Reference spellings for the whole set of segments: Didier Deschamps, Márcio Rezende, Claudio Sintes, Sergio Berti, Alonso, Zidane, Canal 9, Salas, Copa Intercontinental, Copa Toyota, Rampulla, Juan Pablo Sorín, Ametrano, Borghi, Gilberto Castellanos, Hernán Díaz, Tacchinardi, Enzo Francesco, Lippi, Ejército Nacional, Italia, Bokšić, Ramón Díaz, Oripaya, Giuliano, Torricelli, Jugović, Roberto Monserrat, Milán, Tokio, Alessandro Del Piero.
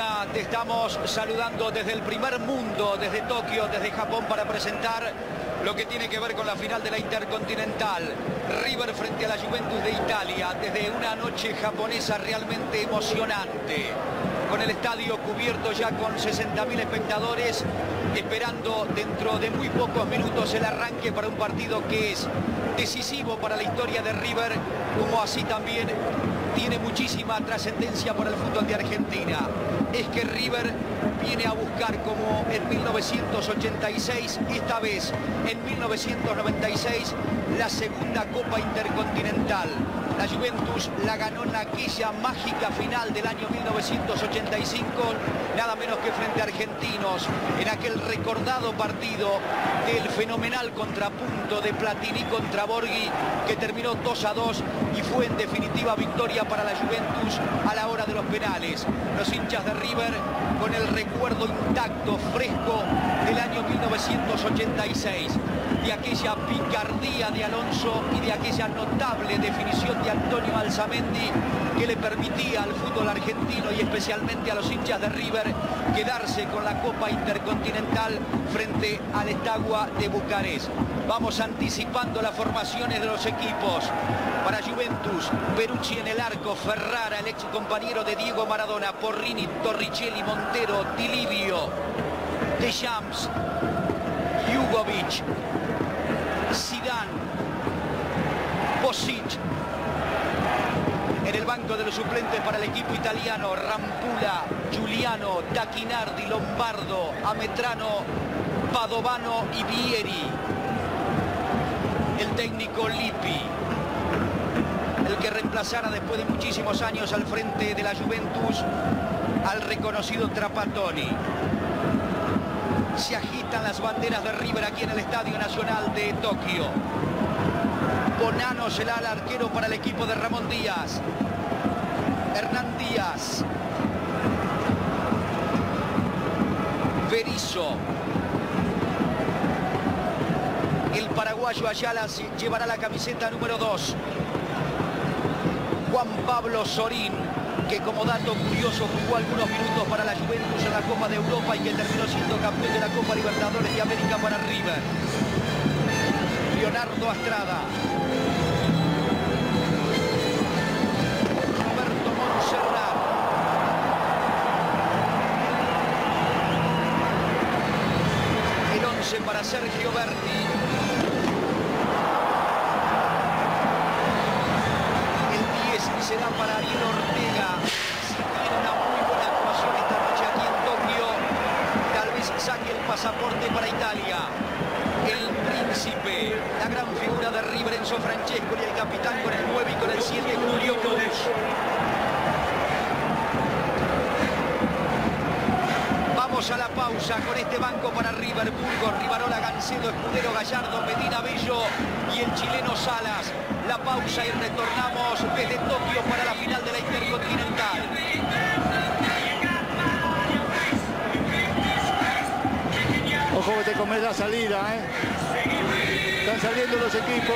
Argentina, te estamos saludando desde el primer mundo, desde Tokio, desde Japón, para presentar lo que tiene que ver con la final de la Intercontinental. River frente a la Juventus de Italia, desde una noche japonesa realmente emocionante, con el estadio cubierto ya con 60.000 espectadores, esperando dentro de muy pocos minutos el arranque para un partido que es decisivo para la historia de River, como así también tiene muchísima trascendencia para el fútbol de Argentina. Es que River viene a buscar, como en 1986, esta vez en 1996, la segunda Copa Intercontinental. La Juventus la ganó en aquella mágica final del año 1985, nada menos que frente a Argentinos, en aquel recordado partido del fenomenal contrapunto de Platini contra Borghi, que terminó 2-2 y fue en definitiva victoria para la Juventus a la hora de los penales. Los hinchas de River con el recuerdo intacto, fresco, del año 1986, de aquella picardía de Alonso y de aquella notable definición de Antonio Alzamendi, que le permitía al fútbol argentino y especialmente a los hinchas de River quedarse con la Copa Intercontinental frente al Steaua de Bucarest. Vamos anticipando las formaciones de los equipos. Para Juventus, Peruzzi en el arco, Ferrara, el ex compañero de Diego Maradona, Porrini, Torricelli, Montero, Di Livio, Deschamps, Jugović, Zidane, Bokšić. En el banco de los suplentes para el equipo italiano, Rampula, Giuliano, Tacchinardi, Lombardo, Ametrano, Padovano y Vieri. El técnico Lippi, el que reemplazara después de muchísimos años al frente de la Juventus al reconocido Trapattoni. Se agitan las banderas de River aquí en el Estadio Nacional de Tokio. Bonano será el arquero para el equipo de Ramón Díaz. Hernán Díaz, Berizzo, el paraguayo Ayala llevará la camiseta número 2. Juan Pablo Sorín, que como dato curioso jugó algunos minutos para la Juventus en la Copa de Europa y que terminó siendo campeón de la Copa Libertadores de América para River. Leonardo Astrada, Roberto Monserrat, el 11 para Sergio Berti, el 10 será para Ariel Ortega. Si tiene una muy buena actuación esta noche aquí en Tokio, tal vez saque el pasaporte para Italia. El príncipe, la gran figura de River, Enzo Francesco, y el capitán con el 9 y con el 7, Julio Cruz. Vamos a la pausa con este banco para River: Burgos, Rivarola, Gancedo, Escudero, Gallardo, Medina, Bello y el chileno Salas. La pausa y retornamos desde Tokio para la final de la Intercontinental. Ojo que te comes la salida, ¿eh? Están saliendo los equipos.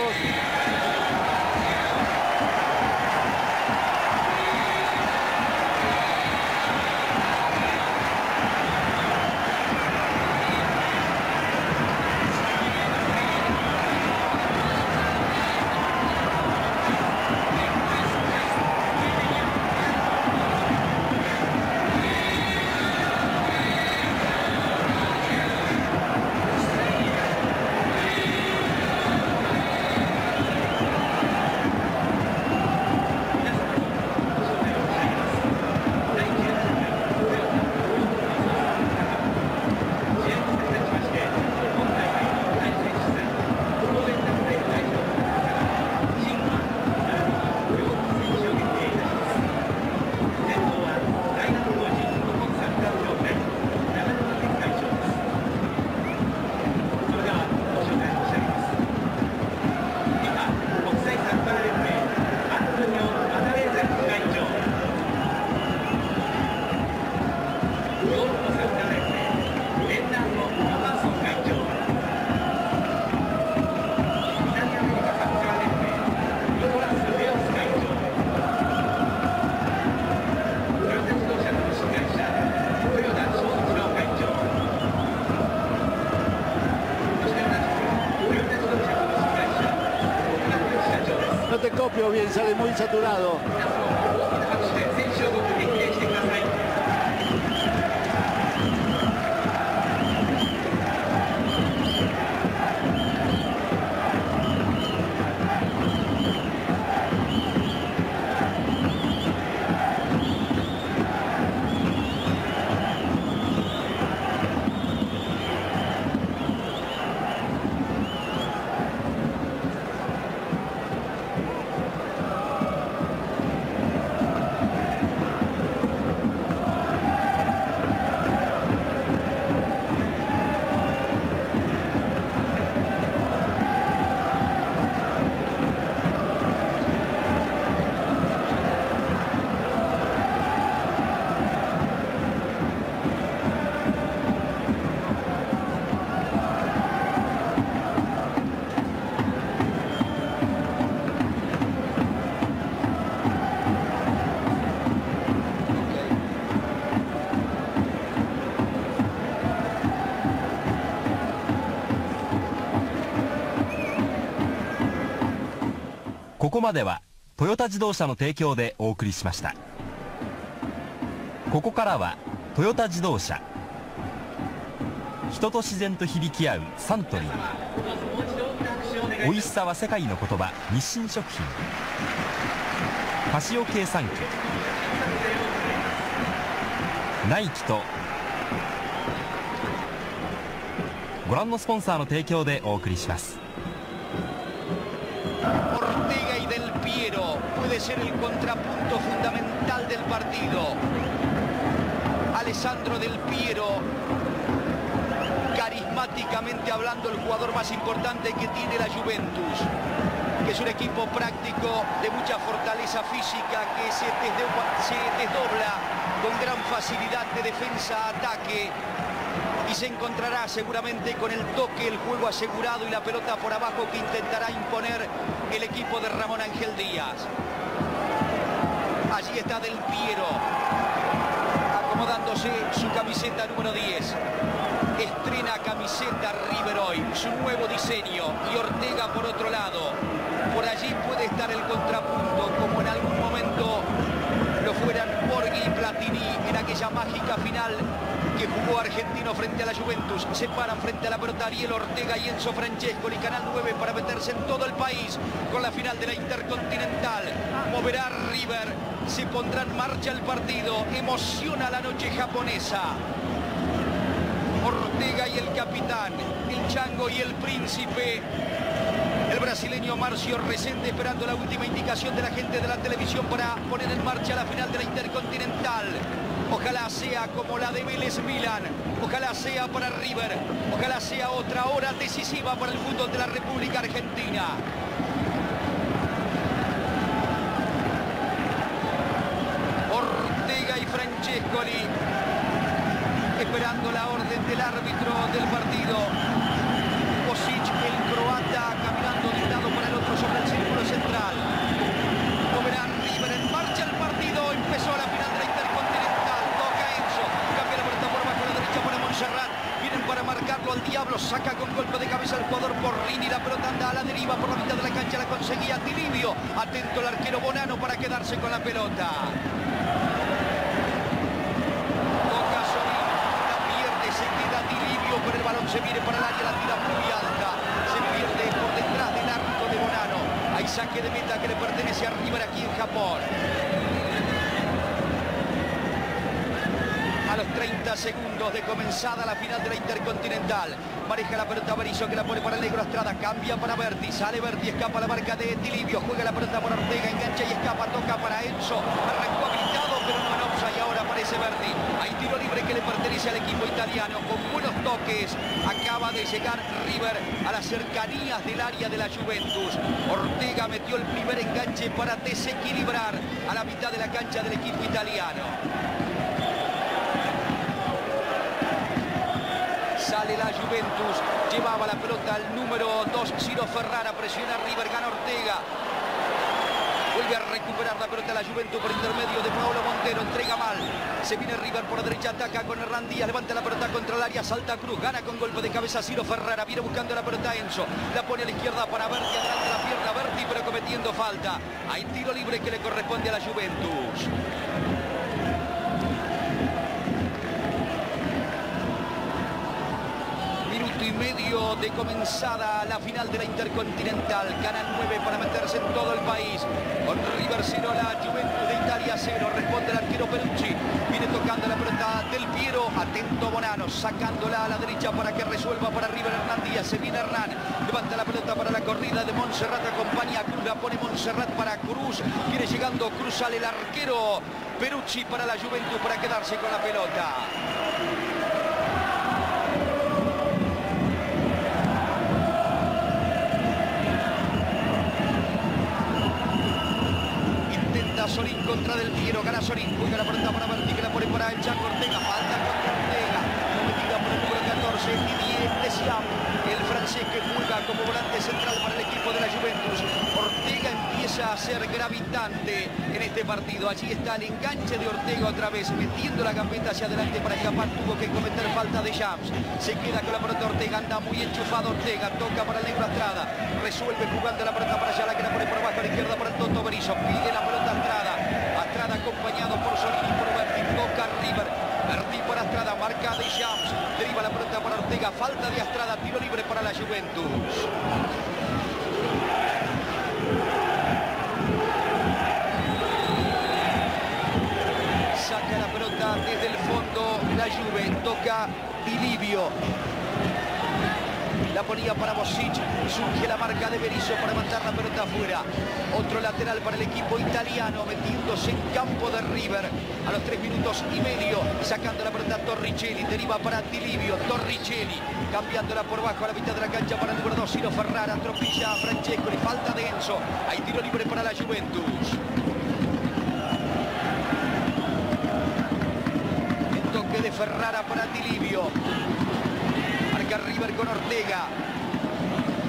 golpeó bien, sale muy saturado.ここまではトヨタ自動車の提供でお送りしました。ここからはトヨタ自動車、人と自然と響き合うサントリー、おいしさは世界の言葉日清食品、カシオ計算機、ナイキとご覧のスポンサーの提供でお送りします。 Puede ser el contrapunto fundamental del partido. Alessandro Del Piero, carismáticamente hablando, el jugador más importante que tiene la Juventus, que es un equipo práctico de mucha fortaleza física, que se desdobla con gran facilidad de defensa a ataque, y se encontrará seguramente con el toque, el juego asegurado y la pelota por abajo que intentará imponer el equipo de Ramón Ángel Díaz. Allí está Del Piero, acomodándose su camiseta número 10. Estrena camiseta River hoy, su nuevo diseño, y Ortega por otro lado. Por allí puede estar el contrapunto, como en algún momento lo fueran Borghi y Platini en aquella mágica final que jugó Argentino frente a la Juventus. Se paran frente a la pelota Ariel Ortega y Enzo Francesco y Canal 9 para meterse en todo el país con la final de la Intercontinental. Moverá River, se pondrá en marcha el partido, emociona la noche japonesa. Ortega y el capitán, el Chango y el Príncipe. El brasileño Márcio Rezende esperando la última indicación de la gente de la televisión para poner en marcha la final de la Intercontinental. Ojalá sea como la de Vélez Milán, ojalá sea para River, ojalá sea otra hora decisiva para el fútbol de la República Argentina. Ortega y Francescoli esperando la orden del árbitro del partido. Bokšić, el croata, caminando de un lado para el otro sobre el círculo central. Moverá River, en marcha el partido, empezó la final de la Intercontinental. Toca Enzo, cambia la pelota por bajo, la derecha para Monserrat. Vienen para marcarlo al diablo, saca con golpe de cabeza el jugador Porrini, la pelota anda a la deriva por la mitad de la cancha, la conseguía Di Livio. Atento el arquero Bonano para quedarse con la pelota. Toca Sorín, la pierde, se queda Di Livio, pero el balón se viene para el área, la tira muy alta. Se pierde por detrás del arco de Bonano. Hay saque de meta que le pertenece a River aquí en Japón. A los 30 segundos de comenzada la final de la Intercontinental. Maneja la pelota Berizzo, que la pone para el negro Astrada. Cambia para Berti, sale Berti, escapa la marca de Di Livio. Juega la pelota por Ortega, engancha y escapa, toca para Enzo. Arrancó habilitado, pero no en offside, y ahora aparece Berti. Hay tiro libre que le pertenece al equipo italiano. Con buenos toques acaba de llegar River a las cercanías del área de la Juventus. Ortega metió el primer enganche para desequilibrar a la mitad de la cancha del equipo italiano. Sale la Juventus, llevaba la pelota al número 2, Ciro Ferrara, presiona River, gana Ortega. Vuelve a recuperar la pelota la Juventus por intermedio de Paolo Montero. Entrega mal. Se viene River por la derecha. Ataca con Hernán Díaz. Levanta la pelota contra el área. Salta Cruz. Gana con golpe de cabeza Ciro Ferrara. Viene buscando la pelota Enzo. La pone a la izquierda para Berti. Adelante la pierna Berti, pero cometiendo falta. Hay tiro libre que le corresponde a la Juventus. Y medio de comenzada la final de la Intercontinental. Canal 9 para meterse en todo el país. Con River 0, la Juventus de Italia 0. Responde el arquero Peruzzi. Viene tocando la pelota Del Piero. Atento Bonano, sacándola a la derecha para que resuelva para River Hernán Díaz. Se viene Hernán. Levanta la pelota para la corrida de Monserrat. Acompaña a Cruz. La pone Monserrat para Cruz. Viene llegando Cruz. Sale el arquero Peruzzi para la Juventus para quedarse con la pelota. Sorín contra Del Piero, gana Sorín, juega la pelota para Berti, que la pone para el Chaco Ortega, falta contra Ortega, cometida por el número 14, Didier Deschamps, el francés que juega como volante central para el equipo de la Juventus. Ortega empieza a ser gravitante en este partido, allí está el enganche de Ortega otra vez, metiendo la gambeta hacia adelante para escapar, tuvo que cometer falta de Deschamps, se queda con la pelota Ortega, anda muy enchufado Ortega, toca para el negro Astrada, resuelve jugando la pelota para Ayala, que la pone por abajo a la izquierda para el Toto Berizzo, pide la pelota Astrada acompañado por Sorín y por Berti, toca River, Berti para Astrada, marca de Deschamps, deriva la pelota para Ortega, falta de Astrada, tiro libre para la Juventus. Saca la pelota desde el fondo la Juve, toca Di Livio. La ponía para Bokšić, surge la marca de Berizzo para mandar la pelota afuera. Otro lateral para el equipo italiano, metiéndose en campo de River a los 3 minutos y medio, sacando la pelota Torricelli, deriva para Di Livio, Torricelli, cambiándola por bajo a la mitad de la cancha para el número 2, Ciro Ferrara, atropilla a Francesco, le falta de Enzo, hay tiro libre para la Juventus. El toque de Ferrara para Di Livio. River con Ortega,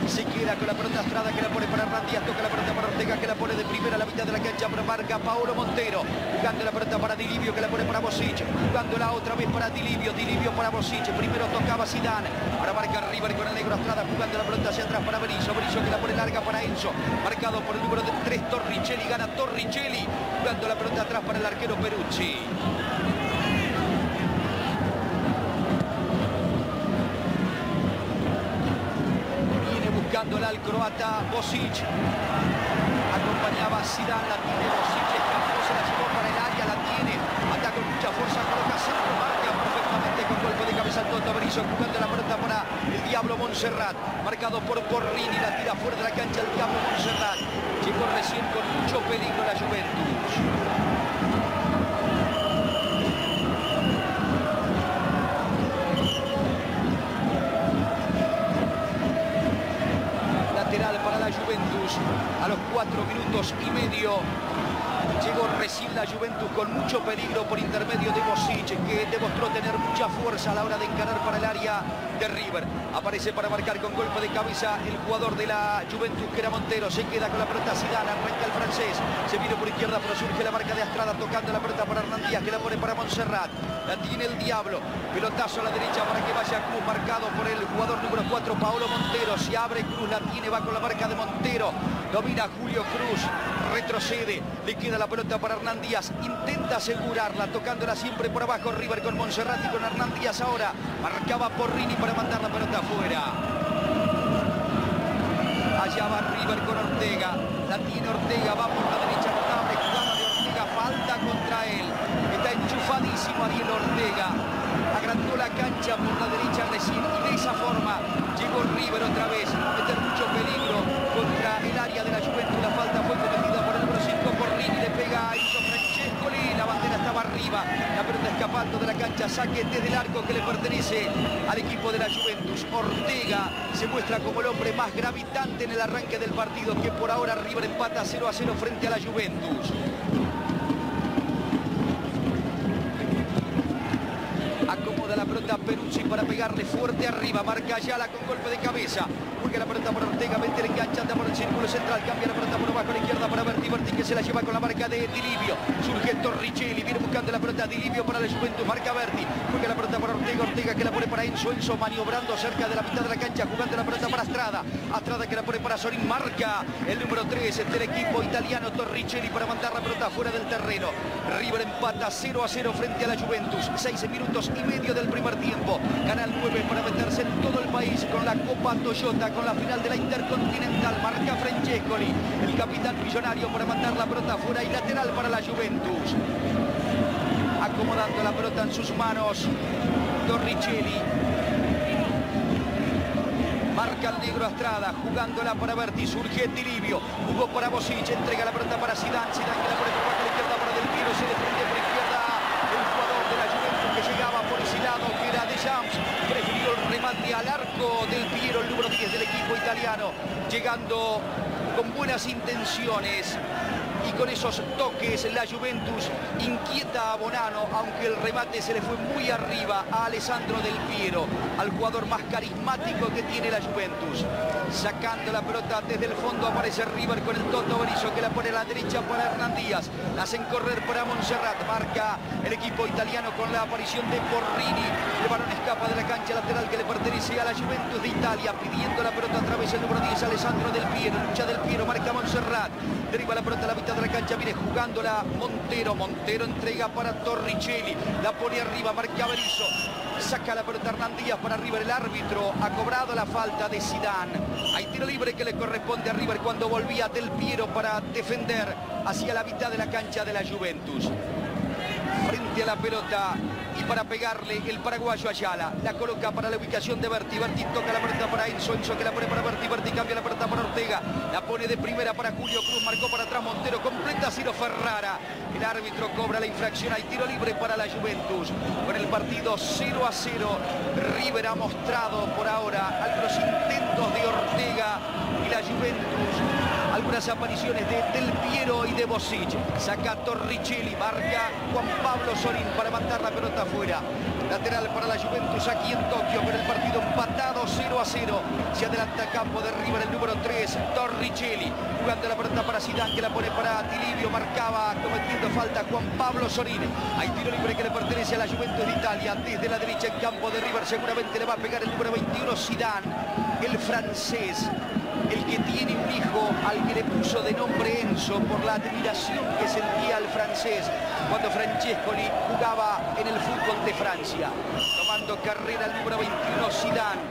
se queda con la pelota Astrada, que la pone para Hernán Díaz, toca la pelota para Ortega, que la pone de primera a la mitad de la cancha, pero marca Paolo Montero, jugando la pelota para Di Livio, que la pone para Bokšić, jugándola otra vez para Di Livio para Bokšić, primero tocaba Zidane, ahora marca River con el negro Astrada, jugando la pelota hacia atrás para Berizzo, Berizzo que la pone larga para Enzo, marcado por el número 3 Torricelli, gana Torricelli, jugando la pelota atrás para el arquero Peruzzi. Al croata Bokšić, acompañaba a Zidane, la tiene Bokšić, escapó, se la llevó para el área, la tiene, ataca con mucha fuerza, coloca centro, marca perfectamente con golpe de cabeza al Toto Berizzo, jugando la pelota para el Diablo Monserrat, marcado por Porrini, la tira fuera de la cancha el Diablo Monserrat, llegó recién con mucho peligro la Juventus. Para la Juventus a los 4 minutos y medio llegó recién la Juventus con mucho peligro por intermedio de Bokšić, que demostró tener mucha fuerza a la hora de encarar para el área de River. Aparece para marcar con golpe de cabeza el jugador de la Juventus, que era Montero, se queda con la pelota Zidane, arranca el francés, se vino por izquierda pero surge la marca de Astrada, tocando la pelota para Hernán Díaz, que la pone para Monserrat, la tiene el Diablo, pelotazo a la derecha para que vaya Cruz, marcado por el jugador número 4 Paolo Montero, se abre Cruz, la tiene, va con la marca de Montero, domina Julio Cruz, retrocede, le queda la pelota para Hernán Díaz, intenta asegurarla, tocándola siempre por abajo River con Monserrat y con Hernán Díaz ahora, marcaba Porrini para mandar la pelota afuera. Allá va River con Ortega, la tiene Ortega, va por la derecha, notable jugada de Ortega, falta contra él, está enchufadísimo Ariel Ortega, agrandó la cancha por la derecha recién y de esa forma llegó River otra vez, meter mucho peligro contra el área de la Juventus, la falta fue cometida por el número 5 Porrini, le pega a Enzo Francesco, la bandera estaba arriba, la pelota escapando de la cancha, saque desde el arco que le pertenece al equipo de la Juventus. Ortega se muestra como el hombre más gravitante en el arranque del partido, que por ahora River empata 0-0 frente a la Juventus. Acomoda la pelota Peruzzi para pegarle fuerte arriba, marca Ayala con golpe de cabeza, Juega la pelota por Ortega, mete el enganche, anda por el círculo central, cambia la pelota por abajo a la izquierda para Berti que se la lleva con la marca de Di Livio. Surge Torricelli, viene buscando la pelota Di Livio para la Juventus, marca Berti, juega la pelota por Ortega, Ortega que la pone para Enzo, Enzo maniobrando cerca de la mitad de la cancha, jugando la pelota para Astrada, Astrada que la pone para Sorín, marca el número 3 del equipo italiano Torricelli para mandar la pelota fuera del terreno. River empata 0-0 frente a la Juventus, 6 minutos y medio del primer tiempo. Canal 9 para meterse en todo el país con la Copa Toyota, con la final de la Intercontinental, marca Francesco, el capitán millonario para mandar la pelota fuera y lateral para la Juventus. Acomodando la pelota en sus manos, Torricelli. Marca el negro Astrada, jugándola para Berti, surge Di Livio, jugó para Bokšić, entrega la pelota para Zidane, Zidane que la pone por la izquierda para Del Piero, se desprende por izquierda el jugador de la Juventus que llegaba por ese lado, que era Deschamps, prefirió el remate al arco Del Piero, el número 10 del equipo italiano, llegando con buenas intenciones. Y con esos toques la Juventus inquieta a Bonano, aunque el remate se le fue muy arriba a Alessandro Del Piero, al jugador más carismático que tiene la Juventus. Sacando la pelota desde el fondo aparece River con el Toto Berizzo que la pone a la derecha para Hernán Díaz. La hacen correr para Monserrat, marca el equipo italiano con la aparición de Porrini. El balón escapa de la cancha lateral que le pertenece a la Juventus de Italia, pidiendo la pelota a través del número 10 Alessandro Del Piero. Lucha Del Piero, marca Monserrat, deriva la pelota a la mitad de la cancha, viene jugándola Montero, Montero entrega para Torricelli, la pone arriba, marca Berizzo, saca la pelota Hernán Díaz para River, el árbitro ha cobrado la falta de Zidane. Hay tiro libre que le corresponde a River cuando volvía Del Piero para defender hacia la mitad de la cancha de la Juventus. Frente a la pelota y para pegarle el paraguayo Ayala, la coloca para la ubicación de Berti, Berti toca la pelota para Enzo, Enzo que la pone para Berti, Berti cambia la pelota para Ortega, la pone de primera para Julio Cruz, marcó para atrás Montero, completa Ciro Ferrara, el árbitro cobra la infracción, hay tiro libre para la Juventus, con el partido 0-0, River ha mostrado por ahora algunos intentos de Ortega y la Juventus, algunas apariciones de Del Piero y de Bokšić. Saca Torricelli, marca Juan Pablo Sorín para mandar la pelota afuera. Lateral para la Juventus aquí en Tokio, pero el partido empatado 0-0. Se adelanta a campo de River el número 3, Torricelli. Jugando la pelota para Zidane, que la pone para Di Livio. Marcaba cometiendo falta Juan Pablo Sorín. Hay tiro libre que le pertenece a la Juventus de Italia. Desde la derecha en campo de River seguramente le va a pegar el número 21, Zidane, el francés. El que tiene un hijo al que le puso de nombre Enzo por la admiración que sentía el francés cuando Francesco jugaba en el fútbol de Francia. Tomando carrera el número 21, Zidane.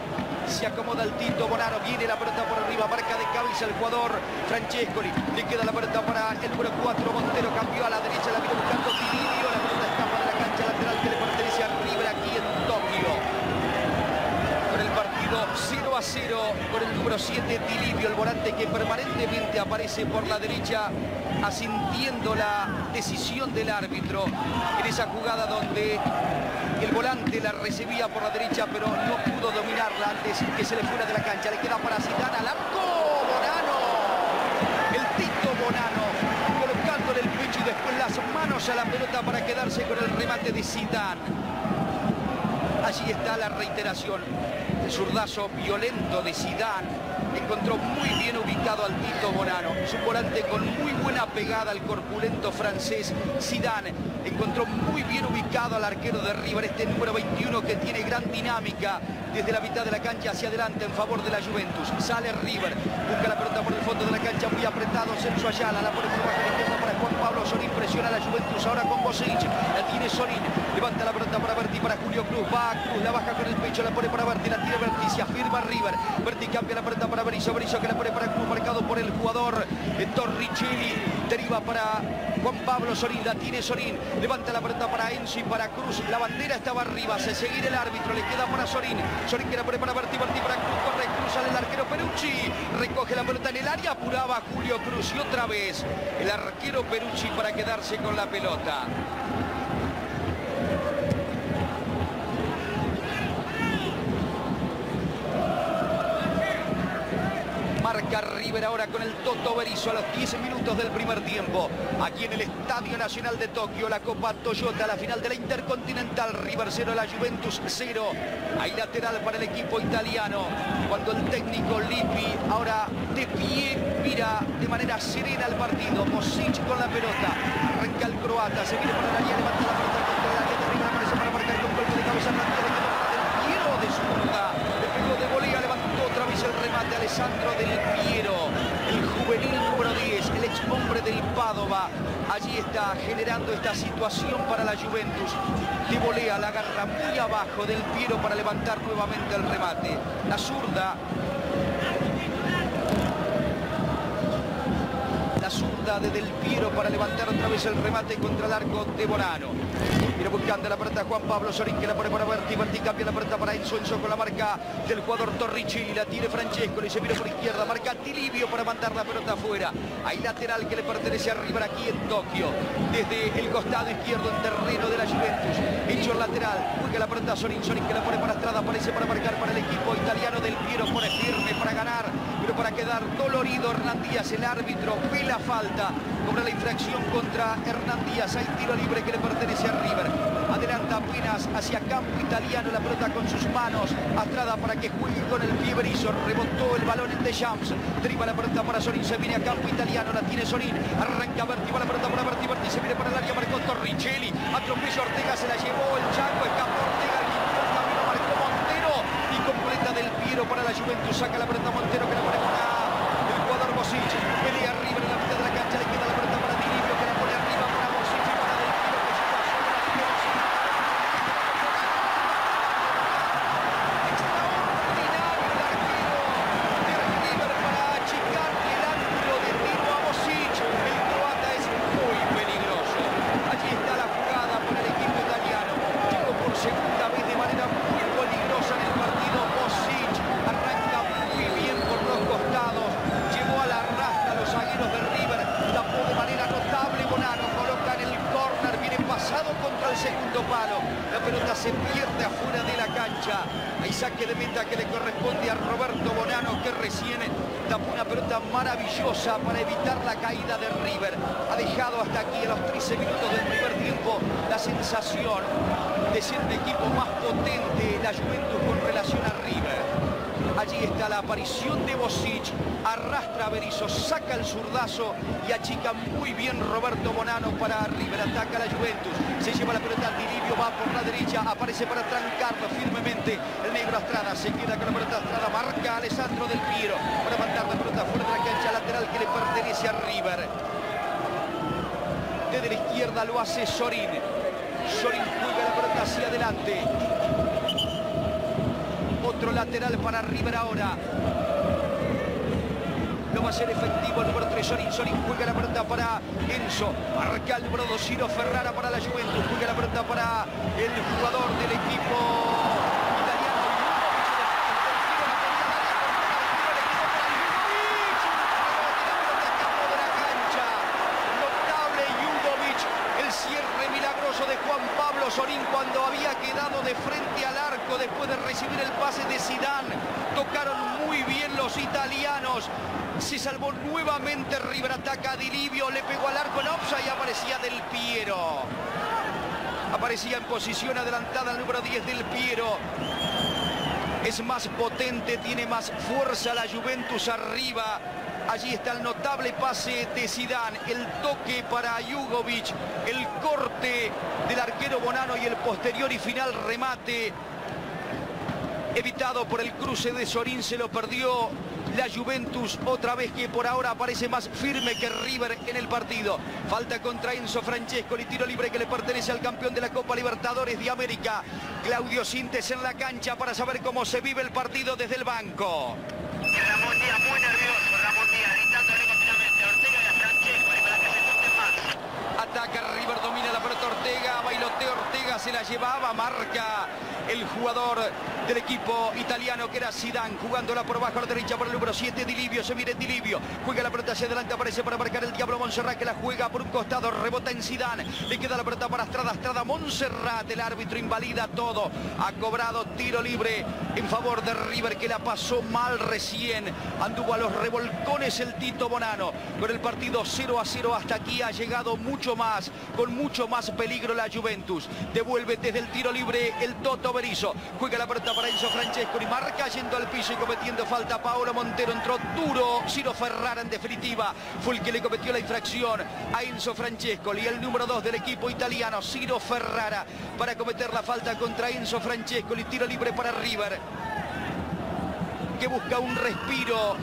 Se acomoda el Tito Bonano, viene la pelota por arriba, marca de cabeza el jugador Francesco. Le queda la pelota para el número 4, Montero cambió a la derecha, la viene buscando Di Livio, la pelota escapa de la cancha lateral que le pertenece a River aquí en Tokio. 0-0 con el número 7 Di Livio, el volante que permanentemente aparece por la derecha asintiendo la decisión del árbitro en esa jugada donde el volante la recibía por la derecha pero no pudo dominarla antes que se le fuera de la cancha. Le queda para Zidane al arco, Bonano, el Tito Bonano colocándole el pecho y después las manos a la pelota para quedarse con el remate de Zidane. Allí está la reiteración. El zurdazo violento de Zidane encontró muy bien ubicado al Tito Bonano. Su volante con muy buena pegada al corpulento francés. Zidane encontró muy bien ubicado al arquero de River, este número 21 que tiene gran dinámica desde la mitad de la cancha hacia adelante en favor de la Juventus. Sale River, busca la pelota por el fondo de la cancha, muy apretado Sergio Ayala, la pone por bajo la izquierda para Juan Pablo Sorín, presiona a la Juventus ahora con Bokšić, la tiene Sorín, levanta la pelota para Berti, para Julio Cruz, va Cruz, la baja con el pecho, la pone para Berti, la tira Berti, se afirma River, Berti cambia la pelota para Berizzo, Berizzo que la pone para Cruz, marcado por el jugador Torricelli, deriva para Juan Pablo Sorín, la tiene Sorín, levanta la pelota para Enzo y para Cruz, la bandera estaba arriba, se seguirá el árbitro, le queda para Sorín, Sorín que la pone para Berti, Berti para Cruz, corre Cruz, sale el arquero Peruzzi, recoge la pelota en el área, apuraba a Julio Cruz y otra vez el arquero Peruzzi para quedarse con la pelota. Marca arriba River ahora con el Toto Berizzo a los 10 minutos del primer tiempo. Aquí en el Estadio Nacional de Tokio, la Copa Toyota, la final de la Intercontinental. River 0, la Juventus 0. Hay lateral para el equipo italiano. Cuando el técnico Lippi ahora de pie mira de manera serena al partido. Bokšić con la pelota. Arranca el croata, se viene para la línea, levanta la pelota contra la gente. River aparece para marcar con golpe de cabeza. Del Piero de su jugada. Le pegó de volea, levantó otra vez el remate. Alessandro Del Piero, el juvenil número 10, el ex hombre del Padova. Allí está generando esta situación para la Juventus. De volea, la agarra muy abajo Del Piero para levantar nuevamente el remate. La zurda. De Del Piero para levantar otra vez el remate contra el arco de Bonano. Viene buscando la pelota Juan Pablo Sorín, que la pone para Berti. Berti cambia la pelota para Enzo. Enzo con la marca del jugador Torricelli. La tiene Francesco, le se mira por izquierda. Marca Di Livio para mandar la pelota afuera. Hay lateral que le pertenece a River aquí en Tokio. Desde el costado izquierdo en terreno de la Juventus. Hecho el lateral. Busca la pelota Sorín. Sorín que la pone para Astrada. Aparece para marcar para el equipo italiano. Del Piero pone firme para ganar, pero para quedar dolorido Hernán Díaz. El árbitro ve la falta, cobra la infracción contra Hernán Díaz. Hay tiro libre que le pertenece a River. Adelanta apenas hacia campo italiano la pelota con sus manos. Astrada para que juegue con el pie Berizzo. Rebotó el balón en Deschamps. Tripa la pelota para Sorín. Se viene a campo italiano. La tiene Sorín. Arranca Berti. Va la pelota para Berti. Berti se viene para el área. Marcó Torricelli. Atropelló Ortega. Se la llevó el Chaco. Escapó Ortega. El Quintón también lo marcó Montero. Y completa Del Piero para la Juventus. Saca la pelota Montero que la pone para el jugador Bokšić. Pelea arriba en la mitad de la cancha. Le queda la pelota para Di Livio que la pone arriba para Bokšić. Para evitar la caída de River. Ha dejado hasta aquí, a los 13 minutos del primer tiempo, la sensación de ser el equipo más potente, la Juventus, con relación a River. Allí está la aparición de Bokšić, arrastra a Berizzo, saca el zurdazo y achica muy bien Roberto Bonano para River. Ataca a la Juventus, se lleva la pelota, Di Livio va por la derecha, aparece para trancarlo firmemente el negro Astrada, se queda con la pelota Astrada, marca Alessandro Del Piero para mandar la pelota fuera de la cancha, lateral que le pertenece a River. Desde la izquierda lo hace Sorín. Sorín juega la pelota hacia adelante. Otro lateral para River ahora. No va a ser efectivo el número 3, Sorín. Sorín juega la pelota para Enzo. Marca el número 2, Ciro Ferrara para la Juventus. Juega la pelota para el jugador del equipo. De Juan Pablo Sorín cuando había quedado de frente al arco después de recibir el pase de Zidane. Tocaron muy bien los italianos. Se salvó nuevamente River. Ataca a Di Livio, le pegó al arco en offside y aparecía Del Piero. Aparecía en posición adelantada el número 10 Del Piero. Es más potente, tiene más fuerza la Juventus arriba. Allí está el notable pase de Zidane, el toque para Jugović, el corte del arquero Bonano y el posterior y final remate evitado por el cruce de Sorín. Se lo perdió la Juventus otra vez, que por ahora parece más firme que River en el partido. Falta contra Enzo Francesco, el tiro libre que le pertenece al campeón de la Copa Libertadores de América, Claudio Sintes, en la cancha para saber cómo se vive el partido desde el banco. Ramón Díaz muy nervioso, Ramón Díaz gritándole continuamente a Ortega y a Francesco para que se junten más. Ataca River, domina la pelota Ortega, bailoteo Ortega, se la llevaba, marca el jugador del equipo italiano que era Zidane, jugándola por abajo a la derecha para el número 7, Di Livio, se viene Di Livio, juega la pelota hacia adelante, aparece para marcar el Diablo Monserrat, que la juega por un costado, rebota en Zidane, le queda la pelota para Astrada, Astrada, Monserrat, el árbitro invalida todo, ha cobrado tiro libre en favor de River, que la pasó mal recién, anduvo a los revolcones el Tito Bonano, con el partido 0-0, hasta aquí ha llegado mucho más, con mucho más peligro la Juventus, devuelve desde el tiro libre el Toto Berizzo, juega la pelota para Enzo Francesco y marca yendo al piso y cometiendo falta Paolo Montero, entró duro Ciro Ferrara, en definitiva fue el que le cometió la infracción a Enzo Francesco y el número 2 del equipo italiano, Ciro Ferrara, para cometer la falta contra Enzo Francesco y tiro libre para River, que busca un respiro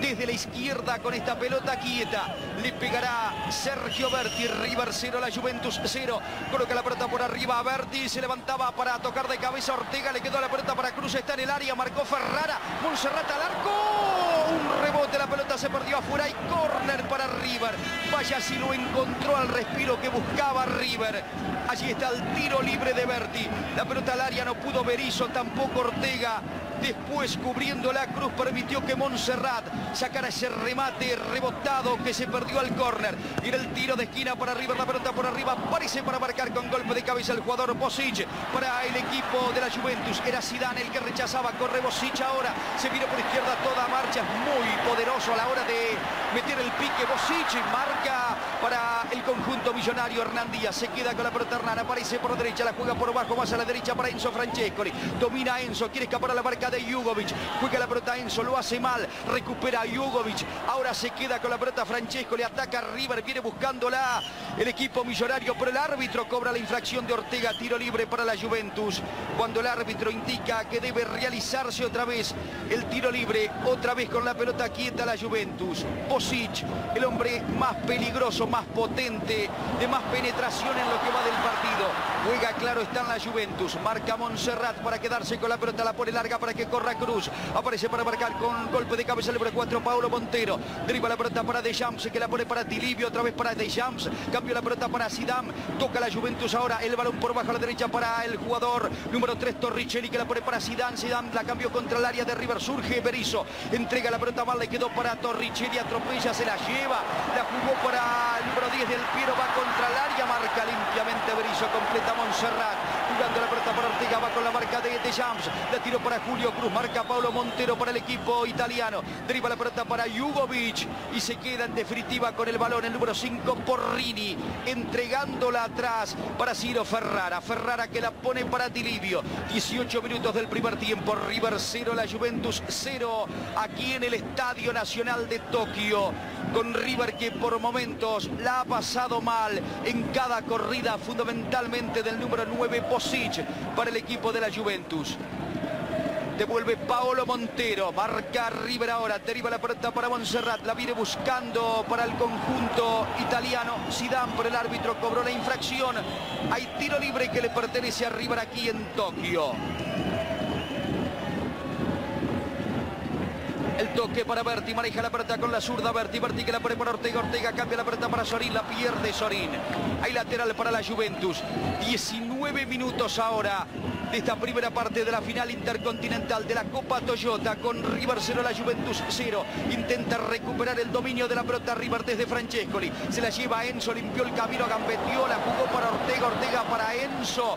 desde la izquierda con esta pelota quieta, le pegará Sergio Berti, River 0, la Juventus 0, coloca la pelota por arriba a Berti, se levantaba para tocar de cabeza Ortega, le quedó la pelota para Cruz, está en el área, marcó Ferrara, Monserrat al arco, un rebote, la pelota se perdió afuera y córner para River, vaya si lo encontró al respiro que buscaba River, allí está el tiro libre de Berti, la pelota al área no pudo Berizzo, tampoco Ortega, después cubriendo la Cruz permitió que Monserrat sacara ese remate rebotado que se perdió al córner. Y era el tiro de esquina para River, la pelota por arriba aparece para marcar con golpe de cabeza el jugador Bokšić para el equipo de la Juventus. Era Zidane el que rechazaba, corre Bokšić ahora, se vino por izquierda toda marcha, muy poderoso a la hora de meter el pique Bokšić, marca para el conjunto millonario Hernán Díaz, se queda con la pelota Hernán, aparece por la derecha, la juega por abajo, más a la derecha para Enzo Francescoli, domina Enzo, quiere escapar a la marca de Jugović, juega la pelota Enzo, lo hace mal, recupera a Jugović, ahora se queda con la pelota Francesco, le ataca a River, viene buscándola el equipo millonario, pero el árbitro cobra la infracción de Ortega, tiro libre para la Juventus, cuando el árbitro indica que debe realizarse otra vez el tiro libre, otra vez con la pelota quieta la Juventus. Bokšić, el hombre más peligroso, más potente, de más penetración en lo que va del partido, juega claro, está en la Juventus, marca Monserrat para quedarse con la pelota, la pone larga para que corra Cruz, aparece para marcar con golpe de cabeza el número 4 Paolo Montero, deriva la pelota para Deschamps, que la pone para Di Livio, otra vez para Deschamps, cambio la pelota para Zidane, toca la Juventus ahora, el balón por bajo a la derecha para el jugador número 3 Torricelli, que la pone para Zidane, Zidane la cambió contra el área de River, surge Berizzo, entrega la pelota mal, le quedó para Torricelli, atropella, se la lleva, la jugó para el número 10 Del Piero, va contra el área, marca limpiamente Berizzo, completa Monserrat, jugando la pelota para Ortega, va con la marca de Deschamps, la tiró para Julio Cruz, marca Paolo Montero para el equipo italiano, deriva la pelota para Jugović y se queda en definitiva con el balón el número 5 Porrini, entregándola atrás para Ciro Ferrara, Ferrara que la pone para Di Livio, 18 minutos del primer tiempo, River 0, la Juventus 0, aquí en el Estadio Nacional de Tokio, con River que por momentos la ha pasado mal en cada corrida, fundamentalmente del número 9 Bokšić para el equipo de la Juventus. Devuelve Paolo Montero, marca River ahora, deriva la pelota para Monserrat, la viene buscando para el conjunto italiano, Zidane, por el árbitro cobró la infracción, hay tiro libre que le pertenece a River aquí en Tokio. El toque para Berti, maneja la pelota con la zurda Berti, Berti que la pone para Ortega, Ortega cambia la pelota para Sorín, la pierde Sorín. Hay lateral para la Juventus, 19 minutos ahora de esta primera parte de la final intercontinental de la Copa Toyota, con River 0, la Juventus 0, intenta recuperar el dominio de la pelota River desde Francescoli, se la lleva Enzo, limpió el camino, gambeteó, la jugó para Ortega, Ortega para Enzo,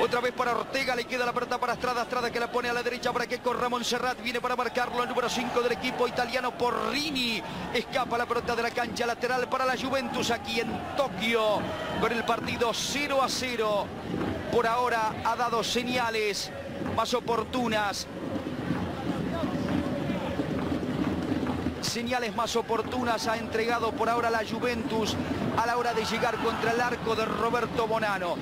otra vez para Ortega, le queda la pelota para Astrada, Astrada que la pone a la derecha para que corra Monserrat, viene para marcarlo el número 5 del equipo italiano Porrini, escapa la pelota de la cancha, lateral para la Juventus aquí en Tokio, con el partido 0-0, por ahora ha dado señales más oportunas, ha entregado por ahora la Juventus a la hora de llegar contra el arco de Roberto Bonano.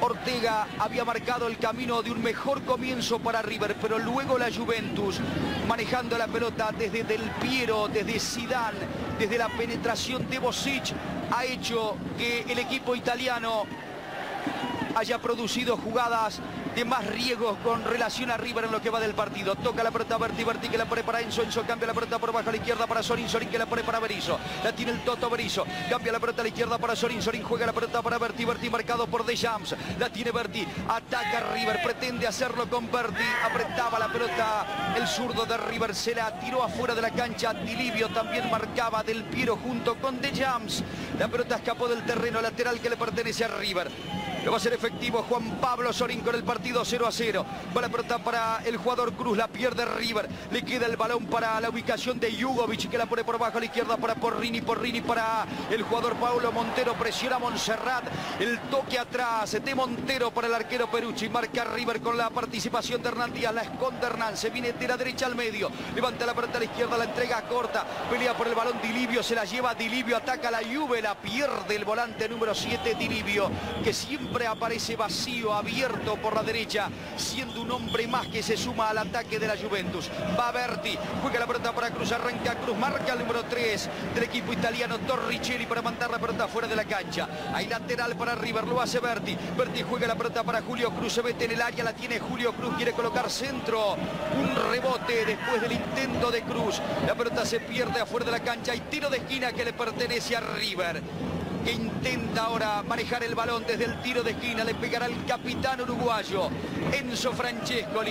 Ortega había marcado el camino de un mejor comienzo para River, pero luego la Juventus, manejando la pelota desde Del Piero, desde Zidane, desde la penetración de Bokšić, ha hecho que el equipo italiano haya producido jugadas de más riesgos con relación a River en lo que va del partido. Toca la pelota Berti, Berti que la pone para Enzo, Enzo cambia la pelota por bajo a la izquierda para Sorín, Sorín que la pone para Berizzo, la tiene el Toto Berizzo, cambia la pelota a la izquierda para Sorín, Sorín juega la pelota para Berti, Berti marcado por Deschamps, la tiene Berti, ataca River, pretende hacerlo con Berti, apretaba la pelota el zurdo de River, se la tiró afuera de la cancha, Di Livio también marcaba, Del Piero junto con Deschamps, la pelota escapó del terreno lateral que le pertenece a River. Lo va a hacer efectivo Juan Pablo Sorín con el partido 0-0. Va la pelota para el jugador Cruz, la pierde River. Le queda el balón para la ubicación de Jugović, que la pone por bajo a la izquierda para Porrini. Porrini para el jugador Paulo Montero. Presiona Monserrat. El toque atrás de Montero para el arquero Peruzzi. Marca River con la participación de Hernán Díaz. La esconde Hernán. Se viene de la derecha al medio. Levanta la pelota a la izquierda. La entrega corta. Pelea por el balón Di Livio. Se la lleva Di Livio. Ataca la Juve. La pierde el volante número 7 Di Livio, que siempre aparece vacío, abierto por la derecha, siendo un hombre más que se suma al ataque de la Juventus. Va Berti, juega la pelota para Cruz, arranca Cruz, marca el número 3 del equipo italiano Torricelli para mandar la pelota fuera de la cancha. Hay lateral para River, lo hace Berti. Berti juega la pelota para Julio Cruz, se mete en el área, la tiene Julio Cruz, quiere colocar centro, un rebote después del intento de Cruz. La pelota se pierde afuera de la cancha y tiro de esquina que le pertenece a River, que intenta ahora manejar el balón desde el tiro de esquina. Le pegará el capitán uruguayo Enzo Francesco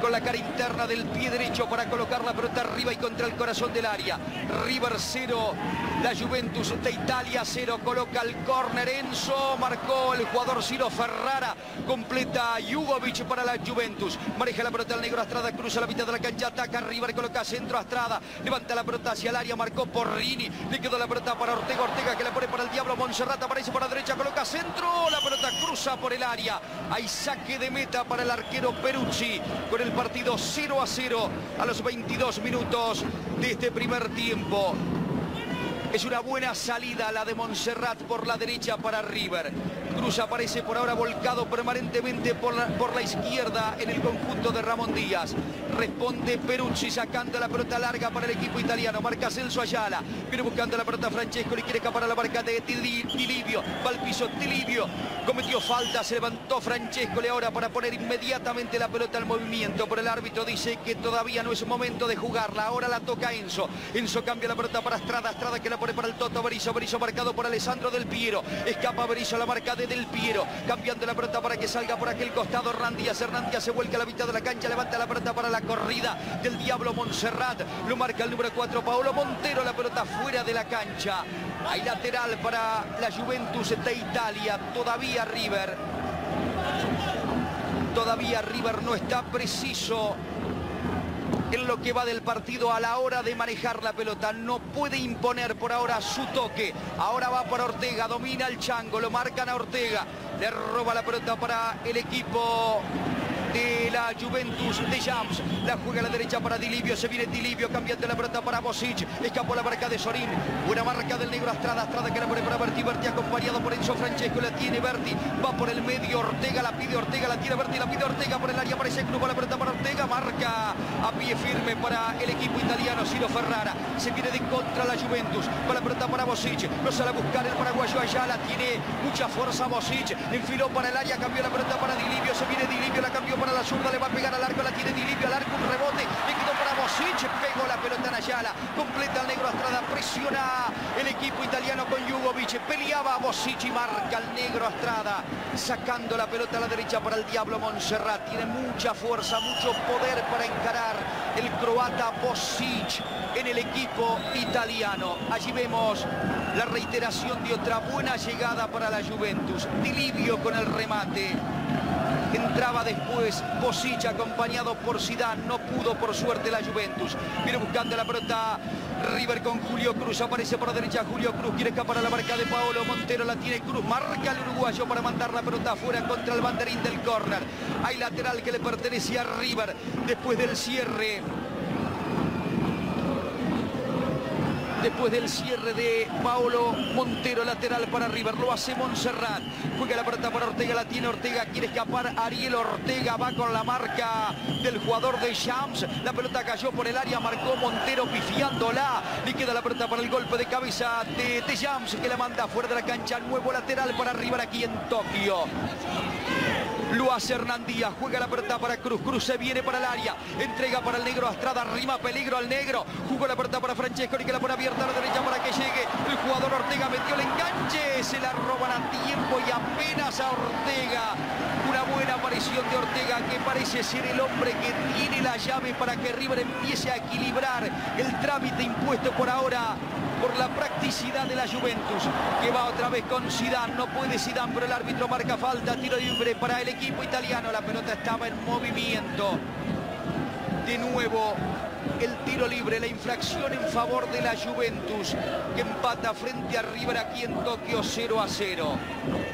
con la cara interna del pie derecho para colocar la pelota arriba y contra el corazón del área. River 0, la Juventus de Italia 0. Coloca el córner Enzo, marcó el jugador Ciro Ferrara, completa Jugović para la Juventus. Maneja la pelota el negro Astrada, cruza la mitad de la cancha, ataca River, coloca centro Astrada, levanta la pelota hacia el área, marcó Porrini, le quedó la pelota para Ortega, Ortega que la pone para el diablo Monserrat, aparece por la derecha, coloca centro, la pelota cruza por el área. Hay saque de meta para el arquero Peruzzi con el partido 0-0 a los 22 minutos de este primer tiempo. Es una buena salida la de Monserrat por la derecha para River. Cruz aparece por ahora volcado permanentemente por la izquierda en el conjunto de Ramón Díaz. Responde Peruzzi sacando la pelota larga para el equipo italiano. Marca Celso Ayala. Viene buscando la pelota Francesco. Le quiere escapar a la marca de Di Livio. Va al piso Di Livio. Cometió falta. Se levantó Francesco. Le ahora para poner inmediatamente la pelota al movimiento. Pero el árbitro dice que todavía no es momento de jugarla. Ahora la toca Enzo. Enzo cambia la pelota para Astrada. Astrada que la para el Toto Berizzo, Berizzo marcado por Alessandro Del Piero, escapa Berizzo a la marca de Del Piero, cambiando la pelota para que salga por aquel costado Hernán Díaz, Hernán Díaz se vuelca a la mitad de la cancha, levanta la pelota para la corrida del diablo Monserrat, lo marca el número 4 Paolo Montero, la pelota fuera de la cancha. Hay lateral para la Juventus de Italia, todavía River no está preciso en lo que va del partido a la hora de manejar la pelota. No puede imponer por ahora su toque. Ahora va para Ortega, domina el chango, lo marcan a Ortega, le roba la pelota para el equipo de la Juventus de Deschamps, la juega a la derecha para Di Livio, se viene Di Livio cambiando la pelota para Bokšić, escapó la marca de Sorín, buena marca del negro Astrada, Astrada que la pone para Berti, Berti acompañado por Enzo Francesco, la tiene Berti, va por el medio, Ortega la pide, Ortega la tira Berti, la pide Ortega por el área, aparece Cruz, la pelota para Ortega, marca a pie firme para el equipo italiano Ciro Ferrara, se viene de contra la Juventus, va la pelota para Bokšić, lo sale a buscar el paraguayo Ayala, tiene mucha fuerza Bokšić, enfiló para el área, cambió la pelota para Di Livio, se viene Di Livio, la cambió para la zurda, le va a pegar al arco, la tiene Di Livio al arco, un rebote, le quedó para Bokšić, pegó la pelota en Ayala, completa el negro Astrada, presiona el equipo italiano con Jugović, peleaba a Bokšić y marca el negro Astrada, sacando la pelota a la derecha para el diablo Monserrat, tiene mucha fuerza, mucho poder para encarar el croata Bokšić en el equipo italiano. Allí vemos la reiteración de otra buena llegada para la Juventus, Di Livio con el remate. Entraba después Bokšić acompañado por Zidane, no pudo por suerte la Juventus. Viene buscando la pelota River con Julio Cruz, aparece por la derecha Julio Cruz, quiere escapar a la marca de Paolo Montero, la tiene Cruz, marca el uruguayo para mandar la pelota afuera contra el banderín del córner. Hay lateral que le pertenecía a River después del cierre. Después del cierre de Paolo Montero, lateral para River, lo hace Monserrat. Juega la pelota para Ortega, la tiene Ortega, quiere escapar Ariel Ortega, va con la marca del jugador de Deschamps. La pelota cayó por el área, marcó Montero pifiándola. Le queda la pelota para el golpe de cabeza de Deschamps, que la manda fuera de la cancha. Nuevo lateral para River aquí en Tokio. lo hace Hernán Díaz, juega la pelota para Cruz, Cruz se viene para el área, entrega para el negro Astrada, rima peligro al negro, jugó la pelota para Francesco y que la pone abierta a la derecha para que llegue el jugador Ortega, metió el enganche, se la roban a tiempo y apenas a Ortega, una buena aparición de Ortega que parece ser el hombre que tiene la llave para que River empiece a equilibrar el trámite impuesto por ahora por la practicidad de la Juventus, que va otra vez con Zidane, no puede Zidane, pero el árbitro marca falta, tiro libre para el equipo italiano, la pelota estaba en movimiento. De nuevo el tiro libre, la infracción en favor de la Juventus, que empata frente a River aquí en Tokio 0-0.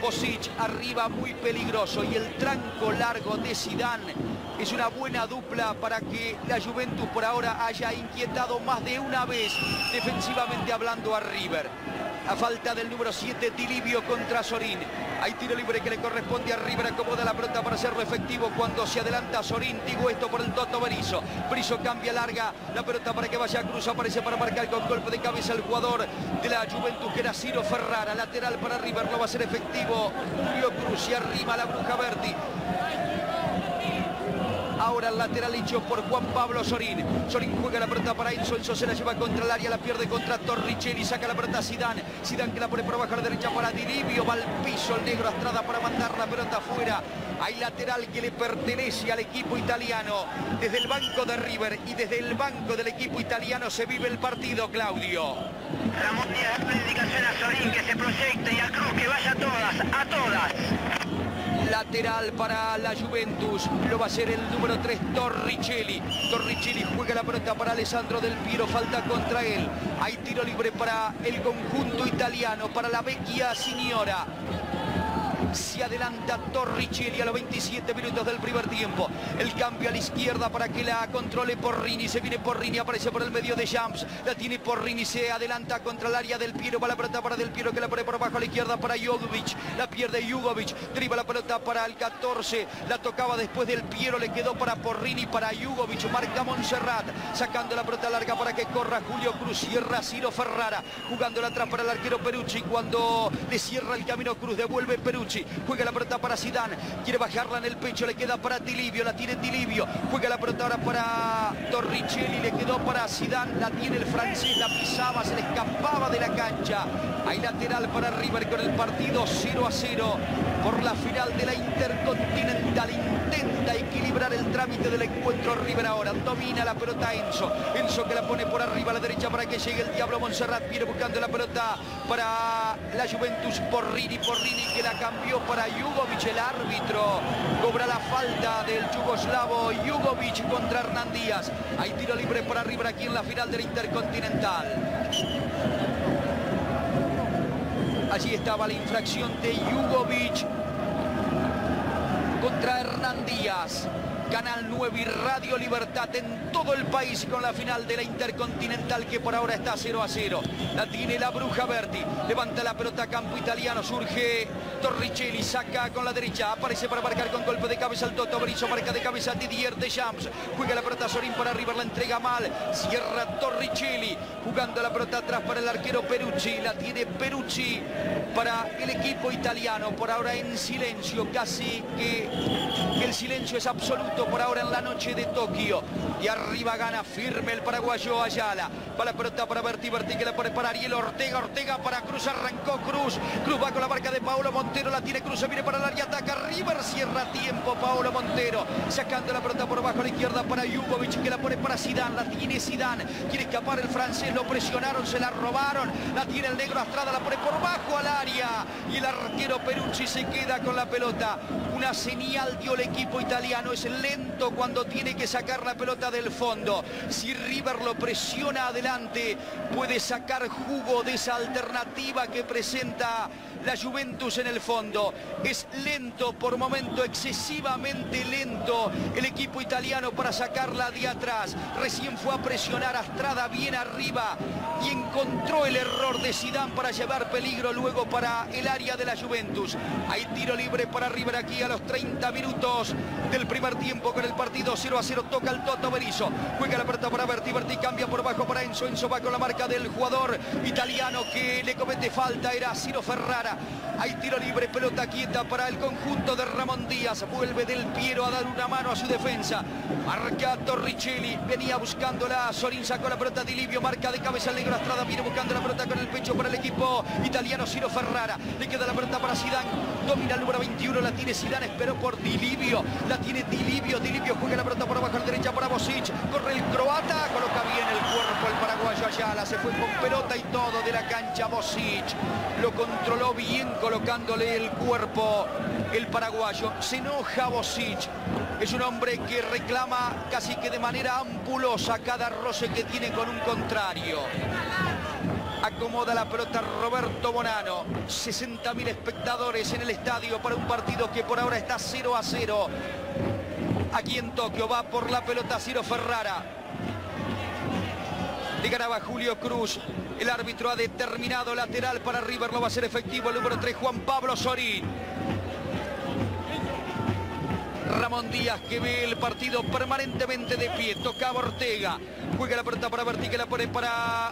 Bokšić arriba muy peligroso y el tranco largo de Zidane es una buena dupla para que la Juventus por ahora haya inquietado más de una vez defensivamente hablando a River. A falta del número 7, Di Livio contra Sorín. Hay tiro libre que le corresponde a River, acomoda la pelota para hacerlo efectivo cuando se adelanta Sorín, digo esto por el Toto Berizzo. Berizzo cambia larga la pelota para que vaya a Cruz, aparece para marcar con golpe de cabeza el jugador de la Juventus que era Ciro Ferrara, lateral para River, no va a ser efectivo Julio Cruz y arriba la bruja Berti. Ahora el lateral hecho por Juan Pablo Sorín. Sorín juega la pelota para Enzo. Enzo se la lleva contra el área, la pierde contra Torricelli. Saca la pelota Zidane. Zidane que la pone por abajo a la derecha para Di Livio. Va al piso el negro Astrada para mandar la pelota afuera. Hay lateral que le pertenece al equipo italiano. Desde el banco de River y desde el banco del equipo italiano se vive el partido, Claudio. Ramón Díaz da indicación a Sorín que se proyecte y a Cruz que vaya a todas, a todas. Lateral para la Juventus, lo va a hacer el número 3 Torricelli. Torricelli juega la pelota para Alessandro Del Piero, falta contra él. Hay tiro libre para el conjunto italiano, para la vecchia signora. Se adelanta Torricelli a los 27 minutos del primer tiempo. El cambio a la izquierda para que la controle Porrini. Se viene Porrini, aparece por el medio de Deschamps. La tiene Porrini, se adelanta contra el área Del Piero. Va la pelota para Del Piero que la pone por abajo a la izquierda para Jugović. La pierde Jugović. Driva la pelota para el 14. La tocaba después Del Piero. Le quedó para Porrini, para Jugović. Marca Monserrat. Sacando la pelota larga para que corra Julio Cruz. Cierra Ciro Ferrara. Jugándola atrás para el arquero Peruzzi. Cuando le cierra el camino Cruz, devuelve Peruzzi. Juega la pelota para Zidane, quiere bajarla en el pecho, le queda para Di Livio, la tiene Di Livio, juega la pelota ahora para Torricelli, le quedó para Zidane, la tiene el francés, la pisaba, se le escapaba de la cancha. Hay lateral para River con el partido 0-0 por la final de la Intercontinental. Intenta equilibrar el trámite del encuentro River ahora, domina la pelota Enzo, Enzo que la pone por arriba a la derecha para que llegue el Diablo Monserrat, viene buscando la pelota para la Juventus, Porrini, Porrini que la cambió para Jugović, el árbitro cobra la falta del yugoslavo Jugović contra Hernán Díaz. Hay tiro libre para River aquí en la final del Intercontinental. Allí estaba la infracción de Jugović contra Hernán Díaz. Canal 9 y Radio Libertad en todo el país con la final de la Intercontinental que por ahora está 0-0. La tiene la bruja Berti, levanta la pelota campo italiano, surge Torricelli, saca con la derecha, aparece para marcar con golpe de cabeza el Toto Berizzo, marca de cabeza Didier Deschamps, juega la pelota Sorín para River, la entrega mal, cierra Torricelli, jugando la pelota atrás para el arquero Peruzzi, la tiene Peruzzi para el equipo italiano, por ahora en silencio, casi que el silencio es absoluto por ahora en la noche de Tokio. Y arriba gana firme el paraguayo Ayala. Para la pelota para Berti, Berti que la pone para Ariel Ortega, Ortega para Cruz, arrancó Cruz, Cruz va con la marca de Paolo Montero, la tiene Cruz, se viene para el área, ataca River, cierra a tiempo Paolo Montero, sacando la pelota por abajo a la izquierda para Jugović que la pone para Zidane, la tiene Zidane, quiere escapar el francés, lo presionaron, se la robaron, la tiene el negro Astrada, la pone por abajo al área y el arquero Peruzzi se queda con la pelota. Una señal dio el equipo italiano, es el lento cuando tiene que sacar la pelota del fondo. Si River lo presiona adelante, puede sacar jugo de esa alternativa que presenta la Juventus en el fondo. Es lento por momento, excesivamente lento el equipo italiano para sacarla de atrás. Recién fue a presionar Astrada bien arriba y encontró el error de Zidane para llevar peligro luego para el área de la Juventus. Hay tiro libre para River aquí a los 30 minutos del primer tiempo. tiempo con el partido, 0-0, toca el Toto Berizzo, juega la pelota para Berti, Berti cambia por bajo para Enzo, Enzo va con la marca del jugador italiano que le comete falta, era Ciro Ferrara. Hay tiro libre, pelota quieta para el conjunto de Ramón Díaz, vuelve Del Piero a dar una mano a su defensa, marca Torricelli, venía buscándola, Sorín sacó la pelota, Di Livio marca de cabeza, Leonardo Astrada viene buscando la pelota con el pecho para el equipo italiano, Ciro Ferrara, le queda la pelota para Zidane, domina el número 21, la tiene Zidane, esperó por Di Livio, la tiene Di Livio, Di Livio juega la pelota por abajo a la derecha para Bokšić, corre el croata, coloca bien el cuerpo el paraguayo Ayala, se fue con pelota y todo de la cancha Bokšić, lo controló bien colocándole el cuerpo el paraguayo, se enoja Bokšić, es un hombre que reclama casi que de manera ampulosa cada roce que tiene con un contrario. Acomoda la pelota Roberto Bonano, 60.000 espectadores en el estadio para un partido que por ahora está 0-0. Aquí en Tokio va por la pelota Ciro Ferrara. Le ganaba Julio Cruz, el árbitro ha determinado lateral para River, no va a ser efectivo el número 3 Juan Pablo Sorín. Ramón Díaz que ve el partido permanentemente de pie, tocaba Ortega, juega la pelota para Berti que la pone para...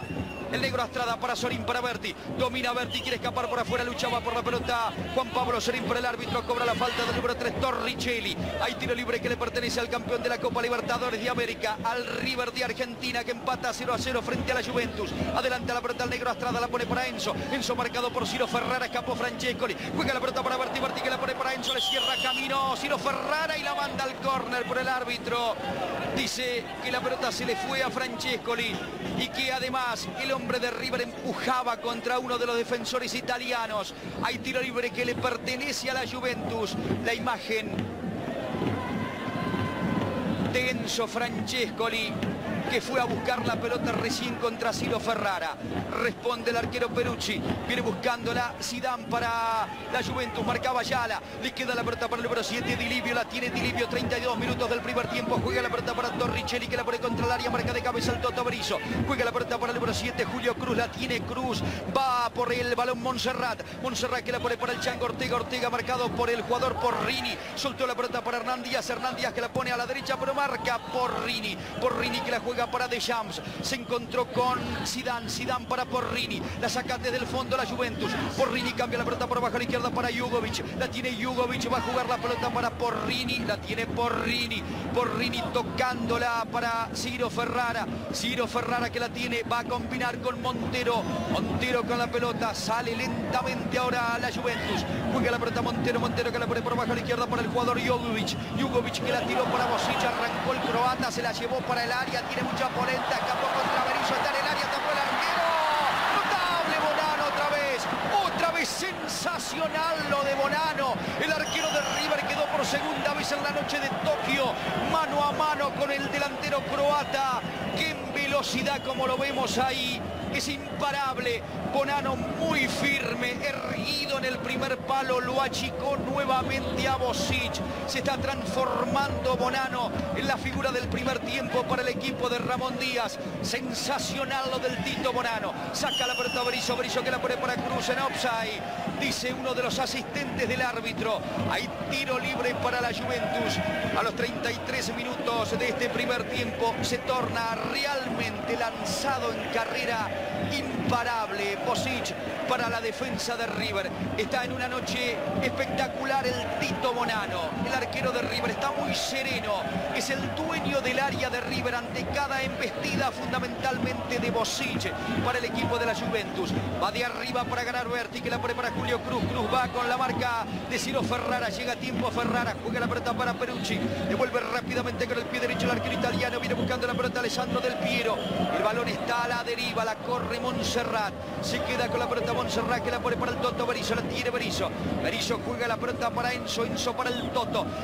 el negro Astrada para Sorín, para Berti. Domina Berti, quiere escapar por afuera, luchaba por la pelota. Juan Pablo Sorín por el árbitro, cobra la falta del número 3, Torricelli. Hay tiro libre que le pertenece al campeón de la Copa Libertadores de América, al River de Argentina, que empata 0-0 frente a la Juventus. Adelanta la pelota al negro Astrada, la pone para Enzo. Enzo marcado por Ciro Ferrara, escapó Francesco. Juega la pelota para Berti, Berti que la pone para Enzo, le cierra camino Ciro Ferrara y la manda al córner por el árbitro. Dice que la pelota se le fue a Francescoli y que además el hombre de River empujaba contra uno de los defensores italianos. Hay tiro libre que le pertenece a la Juventus. La imagen de Enzo Francescoli, que fue a buscar la pelota recién contra Ciro Ferrara. Responde el arquero Peruzzi, viene buscándola Zidane para la Juventus, marcaba Ayala, le queda la pelota para el número 7, Di Livio, la tiene Di Livio, 32 minutos del primer tiempo, juega la pelota para Torricelli, que la pone contra el área, marca de cabeza el Toto Berizzo, juega la pelota para el número 7, Julio Cruz, la tiene Cruz, va por el balón Monserrat, Monserrat que la pone para el Chango Ortega, Ortega marcado por el jugador Porrini, soltó la pelota para Hernán Díaz que la pone a la derecha, pero marca Porrini, Porrini que la juega para Deschamps, se encontró con Zidane, Zidane para Porrini, la saca desde el fondo la Juventus, Porrini cambia la pelota por abajo a la izquierda para Jugović, la tiene Jugović, va a jugar la pelota para Porrini, la tiene Porrini, Porrini tocándola para Ciro Ferrara que la tiene, va a combinar con Montero, Montero con la pelota, sale lentamente ahora la Juventus, juega la pelota Montero, Montero que la pone por abajo a la izquierda para el jugador Jugović, Jugović que la tiró para Bokšić, arrancó el croata, se la llevó para el área, tiene mucha polenta, escapó contra Berizzo, está en el área, tapó el arquero, notable Bonano otra vez sensacional lo de Bonano, el arquero de River quedó por segunda vez en la noche de Tokio, mano a mano con el delantero croata, que en velocidad como lo vemos ahí, es imparable, Bonano muy firme, erguido en el primer palo, lo achicó nuevamente a Bokšić, se está transformando Bonano en la figura del primer tiempo para el equipo de Ramón Díaz, sensacional lo del Tito Bonano, saca la pelota Berizzo, Berizzo que la pone para Cruz en offside, dice uno de los asistentes del árbitro, hay tiro libre para la Juventus, a los 33 minutos de este primer tiempo se torna realmente lanzado en carrera imparable, Bokšić para la defensa de River, está en una noche espectacular el Tito Bonano, el arquero de River está muy sereno, es el dueño del área de River ante cada embestida fundamentalmente de Bokšić para el equipo de la Juventus, va de arriba para ganar Berti que la pone para Julio Cruz, Cruz va con la marca de Ciro Ferrara, llega a tiempo Ferrara, juega la pelota para Peruzzi, devuelve rápidamente con el pie derecho el arquero italiano, viene buscando la pelota Alessandro Del Piero, el balón está a la deriva, la corre Monserrat, se queda con la pelota Monserrat que la pone para el Toto Berizzo, la tiene Berizzo, Berizzo juega la pelota para Enzo, Enzo para el Toto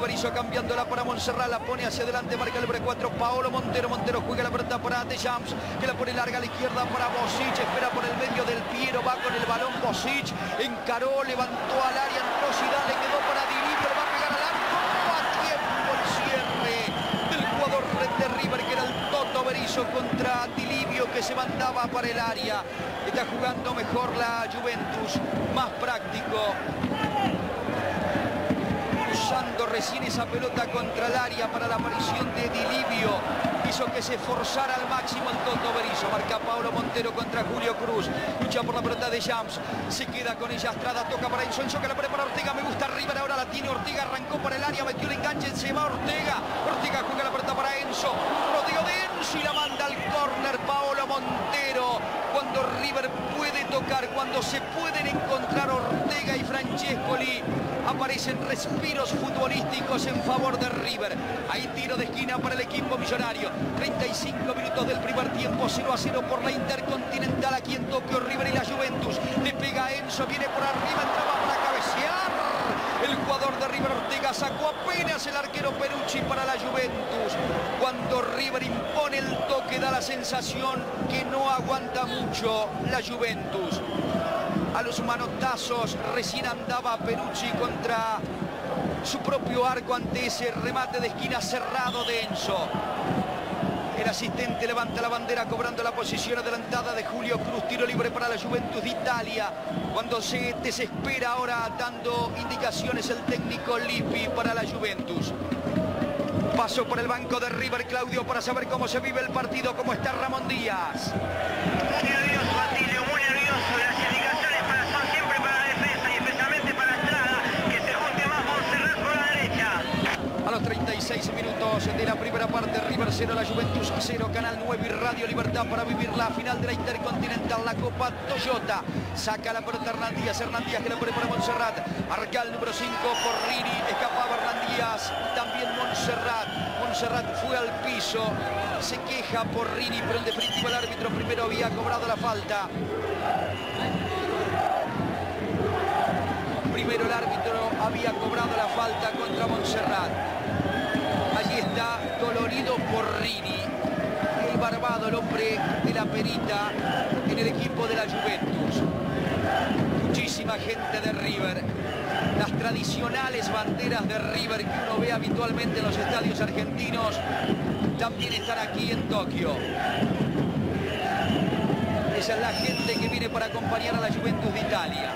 Berizzo cambiándola para Monserrat, la pone hacia adelante, marca el número 4, Paolo Montero, Montero juega la pelota para Deschamps que la pone larga a la izquierda para Bokšić, espera por el medio Del Piero, va con el balón Bokšić, encaró, levantó al área, entró Zidane, le quedó para Di Livio, va a pegar al arco, a tiempo el cierre del jugador de River que era el Toto Berizzo contra Di Livio que se mandaba para el área, está jugando mejor la Juventus, más práctico. cruzando recién esa pelota contra el área para la aparición de Di Livio. Hizo que se esforzara al máximo el Toto Berizzo. Marca Paolo Montero contra Julio Cruz. Lucha por la pelota de Deschamps. Se queda con ella Astrada. Toca para Enzo que la prepara Ortega. Me gusta River. Ahora la tiene Ortega. Arrancó para el área. Metió el enganche. Se va Ortega. Ortega juega la pelota para Enzo. Rodeo de Enzo y la manda al córner Paolo Montero. Cuando River puede tocar, cuando se pueden encontrar Ortega y Francescoli, aparecen respiros futbolísticos en favor de River. Hay tiro de esquina para el equipo millonario. 35 minutos del primer tiempo, 0-0 por la Intercontinental aquí en Tokio. River y la Juventus. Le pega a Enzo, viene por arriba, entraba para cabecear. El jugador de River Ortega sacó apenas el arquero Peruzzi para la Juventus. Cuando River impone el toque da la sensación que no aguanta mucho la Juventus. A los manotazos recién andaba Peruzzi contra su propio arco ante ese remate de esquina cerrado de Enzo. El asistente levanta la bandera cobrando la posición adelantada de Julio Cruz. Tiro libre para la Juventus de Italia. Cuando se desespera ahora dando indicaciones el técnico Lippi para la Juventus. Paso por el banco de River, Claudio, para saber cómo se vive el partido, cómo está Ramón Díaz. Muy nervioso, Atilio, muy nervioso. Las indicaciones son siempre para la defensa y especialmente para Astrada, que se junte más Monserrat por la derecha. A los 36 minutos de la primera parte, River 0, la Juventus 0, Canal 9 y Radio Libertad para vivir la final de la Intercontinental, la Copa Toyota. Saca la pelota Hernán Díaz que la pone para Monserrat. Arca el número 5, Porrini, escapaba Hernán Díaz, también Monserrat fue al piso, se queja Porrini, pero en definitiva el árbitro primero había cobrado la falta. Primero el árbitro había cobrado la falta contra Monserrat. Allí está dolorido Porrini, el barbado, el hombre de la perita en el equipo de la Juventus. Muchísima gente de River. Las tradicionales banderas de River que uno ve habitualmente en los estadios argentinos también están aquí en Tokio. Esa es la gente que viene para acompañar a la Juventus de Italia.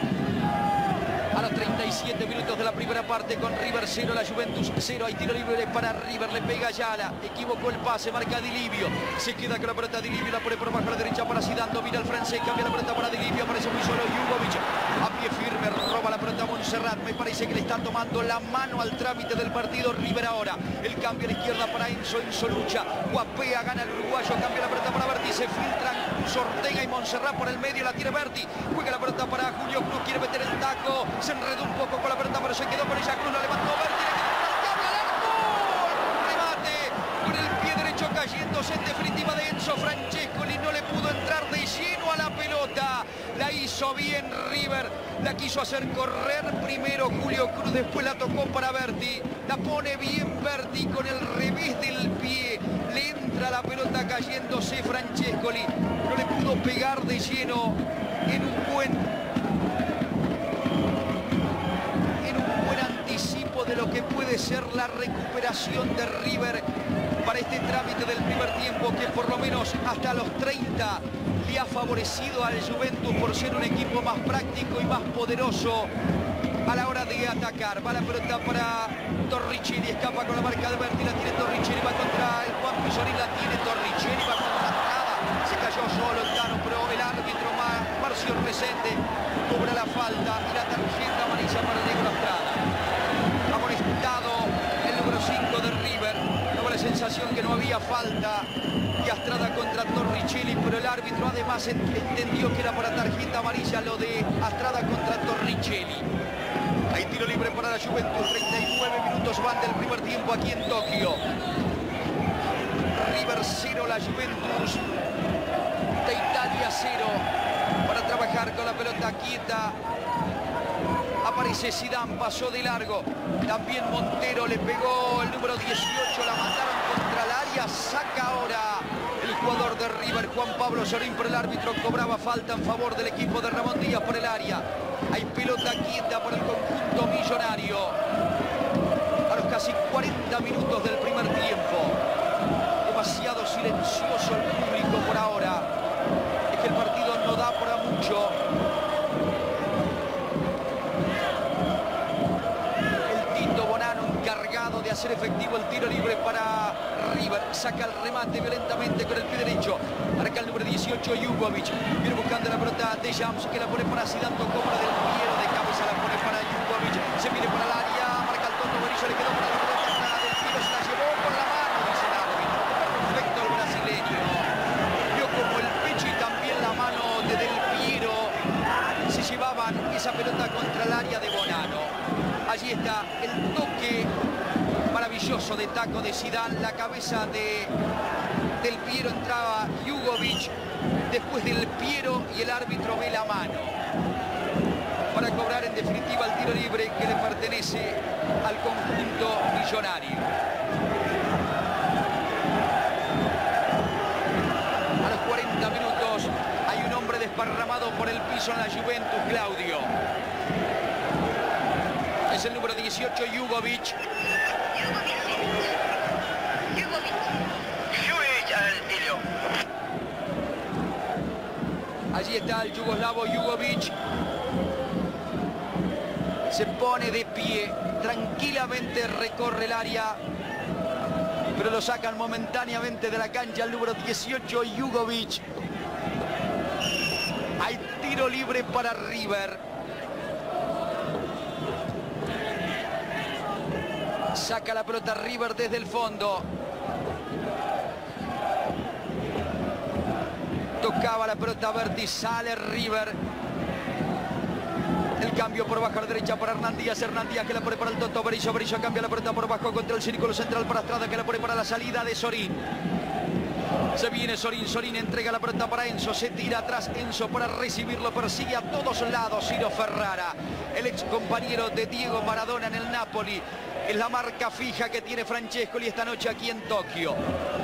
A los 37 minutos de la primera parte con River 0, la Juventus 0. Hay tiro libre para River, le pega Ayala, equivocó el pase, marca Di Livio. Se queda con la pelota Di Livio, la pone por bajo a la derecha para Zidane, domina el francés, cambia la pelota para Di Livio, aparece muy solo Jugović. A pie firme, roba la pelota a Monserrat. Me parece que le está tomando la mano al trámite del partido River ahora. El cambio a la izquierda para Enzo, Enzo lucha, guapea, gana el uruguayo, cambia la pelota para Berti, se filtran Ortega y Monserrat por el medio, la tiene Berti. Juega la pelota para Julio Cruz, quiere meter el taco. Se enredó un poco con la pelota, pero se quedó con ella. Cruz la levantó, Berti, le quedó para el cable al arco. Remate con el pie derecho cayéndose en definitiva de Enzo Francesco. Y no le pudo entrar de lleno a la pelota. La hizo bien River. La quiso hacer correr primero Julio Cruz. Después la tocó para Berti. La pone bien Berti con el revés del pie. Le entra la pelota cayéndose Francesco. No le pudo pegar de lleno en un buen anticipo de lo que puede ser la recuperación de River para este trámite del primer tiempo que por lo menos hasta los 30 le ha favorecido al Juventus por ser un equipo más práctico y más poderoso a la hora de atacar. Va la pelota para Torricelli, escapa con la marca de Berti, la tiene Torricelli, va contra el Juan Pablo Sorín, la tiene Torricelli, va contra Astrada, se cayó solo el Tano, pero el árbitro Marcio Resende cobra la falta y la tarjeta amarilla para Diego Astrada. Amonestado el número 5 de River, daba la sensación que no había falta y Astrada contra Torricelli, pero el árbitro además entendió que era para tarjeta amarilla lo de Astrada contra Torricelli. Hay tiro libre para la Juventus, 39 minutos van del primer tiempo aquí en Tokio. River 0, la Juventus de Italia 0. Para trabajar con la pelota quieta. Aparece Zidane, pasó de largo. También Montero le pegó el número 18, la mataron contra el área. Saca ahora el jugador de River, Juan Pablo Sorín, pero el árbitro cobraba falta en favor del equipo de Ramón Díaz por el área. Hay pelota quieta para el conjunto millonario. A los casi 40 minutos del primer tiempo. Demasiado silencioso el público por ahora. Es que el partido no da para mucho. El Tito Bonano ser efectivo el tiro libre para River. Saca el remate violentamente con el pie derecho. Marca el número 18, Jugović. Viene buscando la pelota de Deschamps, que la pone para Zidane. Tocó para Del Piero, de cabeza la pone para Jugović. Se viene para el área, marca el tono, Berizzo le quedó para la pelota. Del Piero se la llevó con la mano, dice el árbitro. Perfecto el brasileño. Vio como el pecho y también la mano de Del Piero se llevaban esa pelota contra el área de Bonano. Allí está el toque maravilloso de taco de Zidane, la cabeza de Del Piero, entraba Jugović después Del Piero y el árbitro ve la mano para cobrar en definitiva el tiro libre que le pertenece al conjunto millonario. A los 40 minutos hay un hombre desparramado por el piso en la Juventus, Claudio. Es el número 18, Jugović. Allí está el yugoslavo Jugović. Se pone de pie, tranquilamente recorre el área, pero lo sacan momentáneamente de la cancha el número 18, Jugović. Hay tiro libre para River. Saca la pelota River desde el fondo. Tocaba la pelota Berti, sale River. El cambio por bajo a la derecha para Hernán Díaz. Hernán Díaz que la pone para el Toto Berizzo. Berizzo cambia la pelota por bajo contra el círculo central para Astrada, que la pone para la salida de Sorín. Se viene Sorín, Sorín entrega la pelota para Enzo, se tira atrás Enzo para recibirlo, persigue a todos lados Ciro Ferrara, el ex compañero de Diego Maradona en el Napoli. Es la marca fija que tiene Francesco y esta noche aquí en Tokio.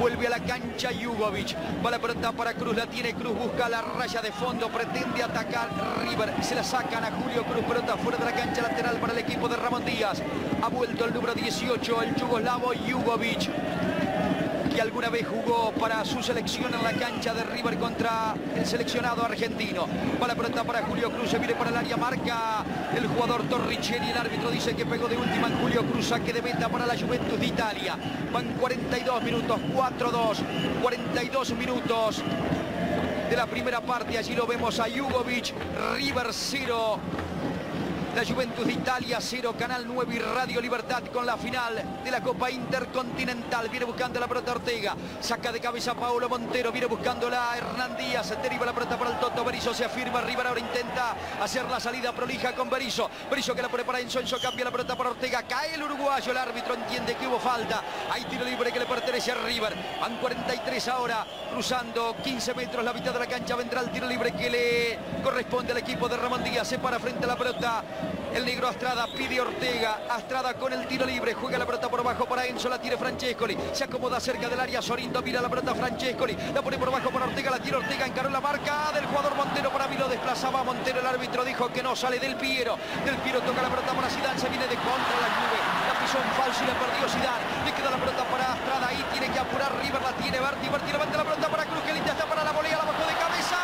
Vuelve a la cancha Jugović. Va la pelota para Cruz, la tiene Cruz, busca la raya de fondo, pretende atacar River. Se la sacan a Julio Cruz, pelota fuera de la cancha lateral para el equipo de Ramón Díaz. Ha vuelto el número 18, el yugoslavo Jugović, que alguna vez jugó para su selección en la cancha de River contra el seleccionado argentino. Va la pelota para Julio Cruz, se viene para el área, marca el jugador Torricelli. El árbitro dice que pegó de última en Julio Cruz, saque de meta para la Juventus de Italia. Van 42 minutos, 4-2, 42 minutos de la primera parte. Allí lo vemos a Jugović. River 0, la Juventus de Italia 0, Canal 9 y Radio Libertad con la final de la Copa Intercontinental. Viene buscando la pelota Ortega, saca de cabeza Paulo Montero, viene buscándola Hernán Díaz, se deriva la pelota para el Toto Berizzo, se afirma River, ahora intenta hacer la salida prolija con Berizzo. Berizzo que la pone para Enzo, Enzo cambia la pelota para Ortega, cae el uruguayo, el árbitro entiende que hubo falta. Hay tiro libre que le pertenece a River. Van 43 ahora, cruzando 15 metros la mitad de la cancha, vendrá el tiro libre que le corresponde al equipo de Ramón Díaz. Se para frente a la pelota el negro Astrada, pide Ortega. Astrada con el tiro libre, juega la pelota por bajo para Enzo, la tira Francescoli, se acomoda cerca del área Sorín, domina la pelota Francescoli, la pone por bajo para Ortega, la tira Ortega, encaró la marca del jugador Montero, para mí lo desplazaba Montero, el árbitro dijo que no, sale Del Piero. Del Piero toca la pelota para Zidane, se viene de contra la Juve, la pisó en falso y la perdió Zidane, le queda la pelota para Astrada, ahí tiene que apurar River, la tiene Berti, Berti levanta la pelota para Cruz, que linda está para la volea, la bajó de cabeza,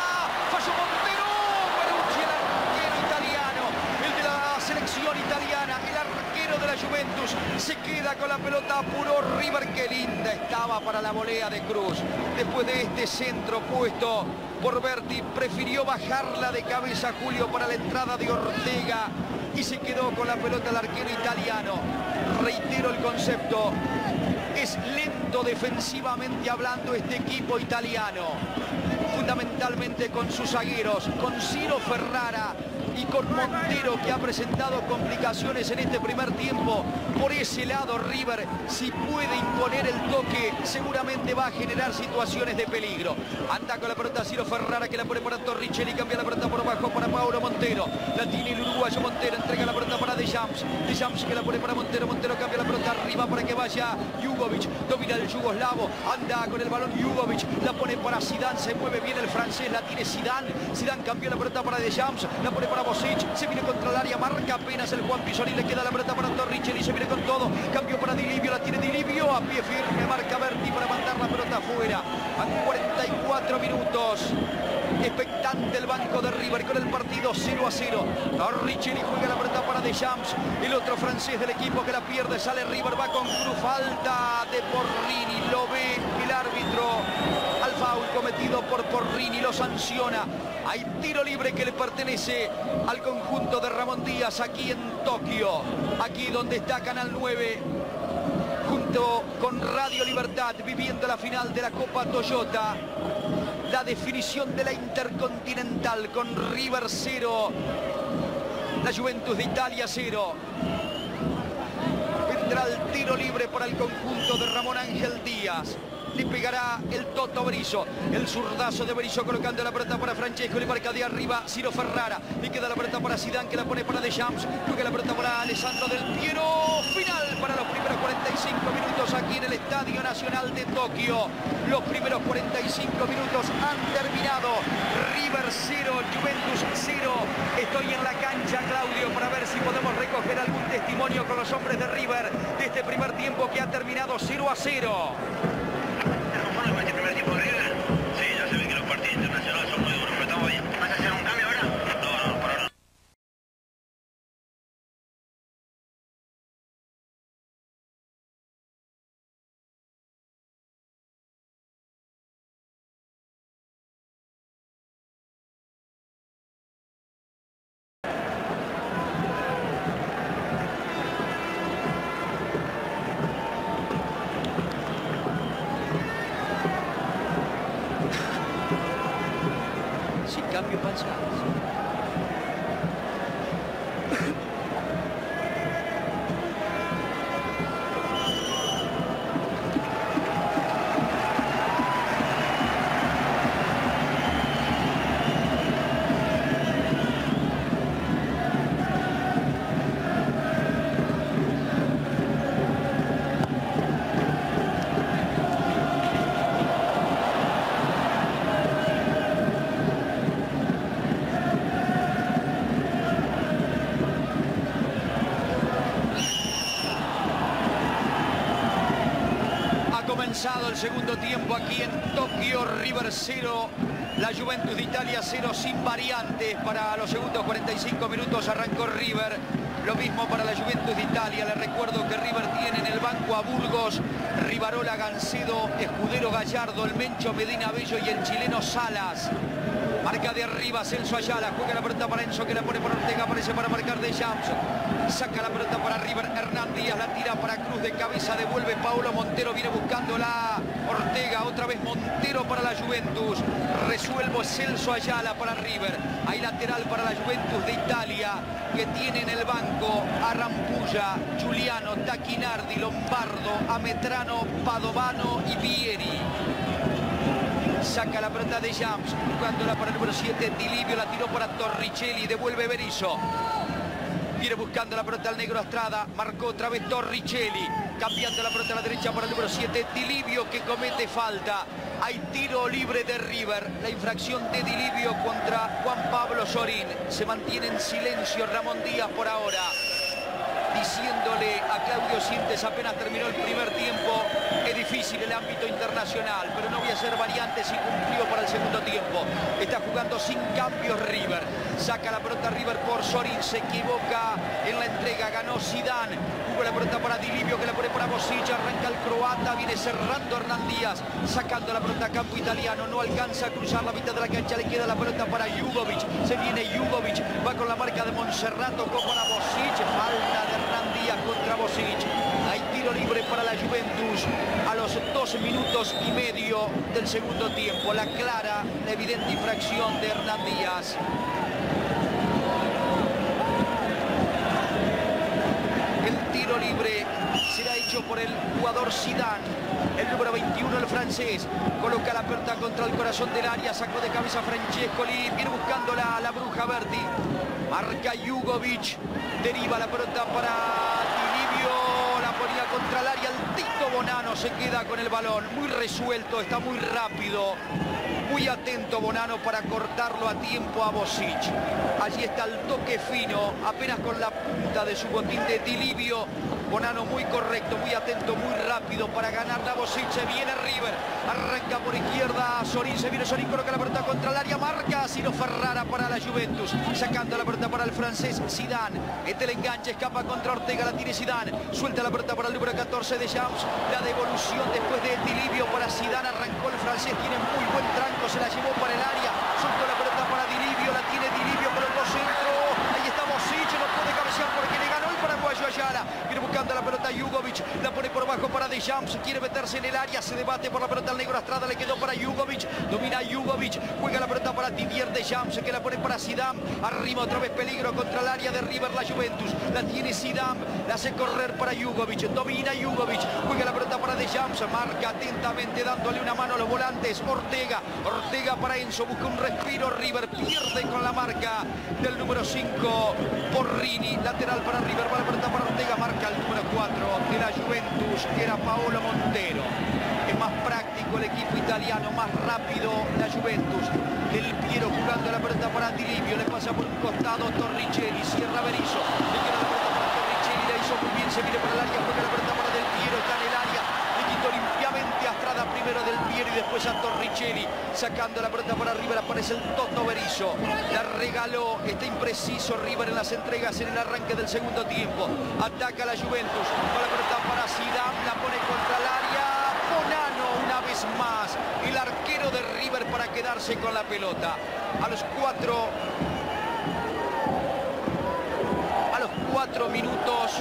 falló Montero. Selección italiana, el arquero de la Juventus se queda con la pelota, apuró River, que linda estaba para la volea de Cruz. Después de este centro puesto por Berti, prefirió bajarla de cabeza Julio para la entrada de Ortega y se quedó con la pelota el arquero italiano. Reitero el concepto, es lento defensivamente hablando este equipo italiano, fundamentalmente con sus zagueros, con Ciro Ferrara y con Montero, que ha presentado complicaciones en este primer tiempo. Por ese lado River, si puede imponer el toque, seguramente va a generar situaciones de peligro. Anda con la pelota Ciro Ferrara, que la pone para Torricelli, cambia la pelota por abajo para Paulo Montero, la tiene el uruguayo Montero, entrega la pelota para Deschamps, Deschamps que la pone para Montero, Montero cambia la pelota arriba para que vaya Jugović, domina el yugoslavo, anda con el balón Jugović, la pone para Zidane, se mueve bien el francés, la tiene Zidane, Zidane cambió la pelota para Deschamps, la pone para Bokšić, se viene contra el área, marca apenas el Juan Pizolín, le queda la pelota para Torricelli, se viene con todo, cambio para Di Livio, la tiene Di Livio, a pie firme, marca Berti para mandar la pelota afuera. A 44 minutos, expectante el banco de River con el partido 0-0. Torricelli juega la pelota para Deschamps, el otro francés del equipo que la pierde, sale River, va con Cruz, falta de Porrini, lo ve el árbitro al foul cometido por Porrini, lo sanciona. Hay tiro libre que le pertenece al conjunto de Ramón Díaz aquí en Tokio, aquí donde está Canal 9. Junto con Radio Libertad, viviendo la final de la Copa Toyota, la definición de la Intercontinental con River 0, la Juventus de Italia 0. Vendrá el tiro libre para el conjunto de Ramón Ángel Díaz. Le pegará el Toto Berizzo, el zurdazo de Berizzo colocando la pelota para Francesco, le marca de arriba Ciro Ferrara, le queda la pelota para Zidane que la pone para Deschamps, juega la pelota para Alessandro Del Piero. Final para los primeros 45 minutos aquí en el Estadio Nacional de Tokio. Los primeros 45 minutos han terminado. River 0, Juventus 0. Estoy en la cancha, Claudio, para ver si podemos recoger algún testimonio con los hombres de River de este primer tiempo que ha terminado 0-0. El segundo tiempo aquí en Tokio, River 0, la Juventus de Italia 0, sin variantes para los segundos 45 minutos arrancó River, lo mismo para la Juventus de Italia. Les recuerdo que River tiene en el banco a Burgos, Rivarola, Gancedo, Escudero, Gallardo, el Mencho, Medina, Bello y el chileno Salas. Marca de arriba Celso Ayala, juega la pelota para Enzo que la pone para Ortega, aparece para marcar Deschamps. Saca la pelota para River, Hernán Díaz la tira para Cruz de cabeza, devuelve Paulo, Montero viene buscándola, Ortega, otra vez Montero para la Juventus. Resuelvo Celso Ayala para River. Hay lateral para la Juventus de Italia que tiene en el banco a Rampulla, Giuliano, Tacchinardi, Lombardo, Ametrano, Padovano y Vieri. Saca la pelota de Deschamps, buscándola para el número 7, Di Livio, la tiró para Torricelli, devuelve Berizzo. Viene buscando la pelota al negro Astrada, marcó otra vez Torricelli, cambiando la pelota a la derecha para el número 7, Di Livio, que comete falta. Hay tiro libre de River, la infracción de Di Livio contra Juan Pablo Sorín. Se mantiene en silencio Ramón Díaz por ahora, diciéndole a Claudio Sintes, apenas terminó el primer tiempo, es difícil el ámbito internacional, pero no voy a hacer variantes y cumplió para el segundo tiempo. Está jugando sin cambios River. Saca la pelota River por Sorín, se equivoca en la entrega, ganó Zidane. Jugó la pelota para Di Livio que la pone para Bokšić, arranca el croata, viene cerrando Hernán Díaz, sacando la pelota a campo italiano, no alcanza a cruzar la mitad de la cancha, le queda la pelota para Jugović, se viene Jugović, va con la marca de Monserrat, tocó para Bokšić, falta de Hernán Díaz contra Bokšić. Hay tiro libre para la Juventus a los 2 minutos y medio del segundo tiempo. La clara, la evidente infracción de Hernán Díaz. El tiro libre será hecho por el jugador Zidane, el número 21, el francés. Coloca la pelota contra el corazón del área, sacó de cabeza Francesco, viene buscando la bruja Berti. Marca Jugović, deriva la pelota para Di Livio, la ponía contra el área, el Tito Bonano se queda con el balón, muy resuelto, está muy rápido, muy atento Bonano para cortarlo a tiempo a Bokšić. Allí está el toque fino, apenas con la punta de su botín de Di Livio, Bonano muy correcto, muy atento, muy rápido para ganar la Bokšić. Se viene River, arranca por izquierda Sorín, se viene Sorín, coloca la pelota contra el área, marca Ciro Ferrara para la Juventus, sacando la pelota para el francés Zidane, mete el enganche, escapa contra Ortega, la tiene Zidane, suelta la pelota para el número 14 de Deschamps, la devolución después de Di Livio para Zidane, arrancó el francés, tiene muy buen tranco, se la llevó para el área, soltó la pelota para Di Livio, la tiene Di Livio, colocó centro, ahí está Bokšić, no puede cabecear porque le ganó el paraguayo Ayala, viene buscando la pelota Jugović, la pone por bajo para Deschamps, quiere meterse en el área, se debate por la pelota al negro Astrada, le quedó para Jugović, domina Jugović, juega la pelota para Didier Deschamps, que la pone para Zidane, arriba otra vez peligro contra el área de River, la Juventus, la tiene Zidane, la hace correr para Jugović, domina Jugović, juega la pelota para Deschamps, marca atentamente dándole una mano a los volantes, Ortega para Enzo, busca un respiro, River pierde con la marca del número 5, Porrini, lateral para River, va la pelota para Ortega, marca el número 4 de la Juventus, que era Paolo Montero. Es más práctico el equipo italiano, más rápido la Juventus. Del Piero jugando la pelota para Di Livio, le pasa por un costado Torricelli, cierra Berizzo, le queda la pelota para Torricelli, la hizo muy bien, se viene para el área, juega la pelota para Del Piero, está en el área, le quitó limpiamente a Astrada, primero Del Piero y después a Torricelli, sacando la pelota para River, aparece el Toto Berizzo, la regaló, está impreciso River en las entregas en el arranque del segundo tiempo, ataca la Juventus, va la pelota para Zidane, la pone contra el área, Bonano una vez más, el arquero de River para quedarse con la pelota, a los cuatro minutos,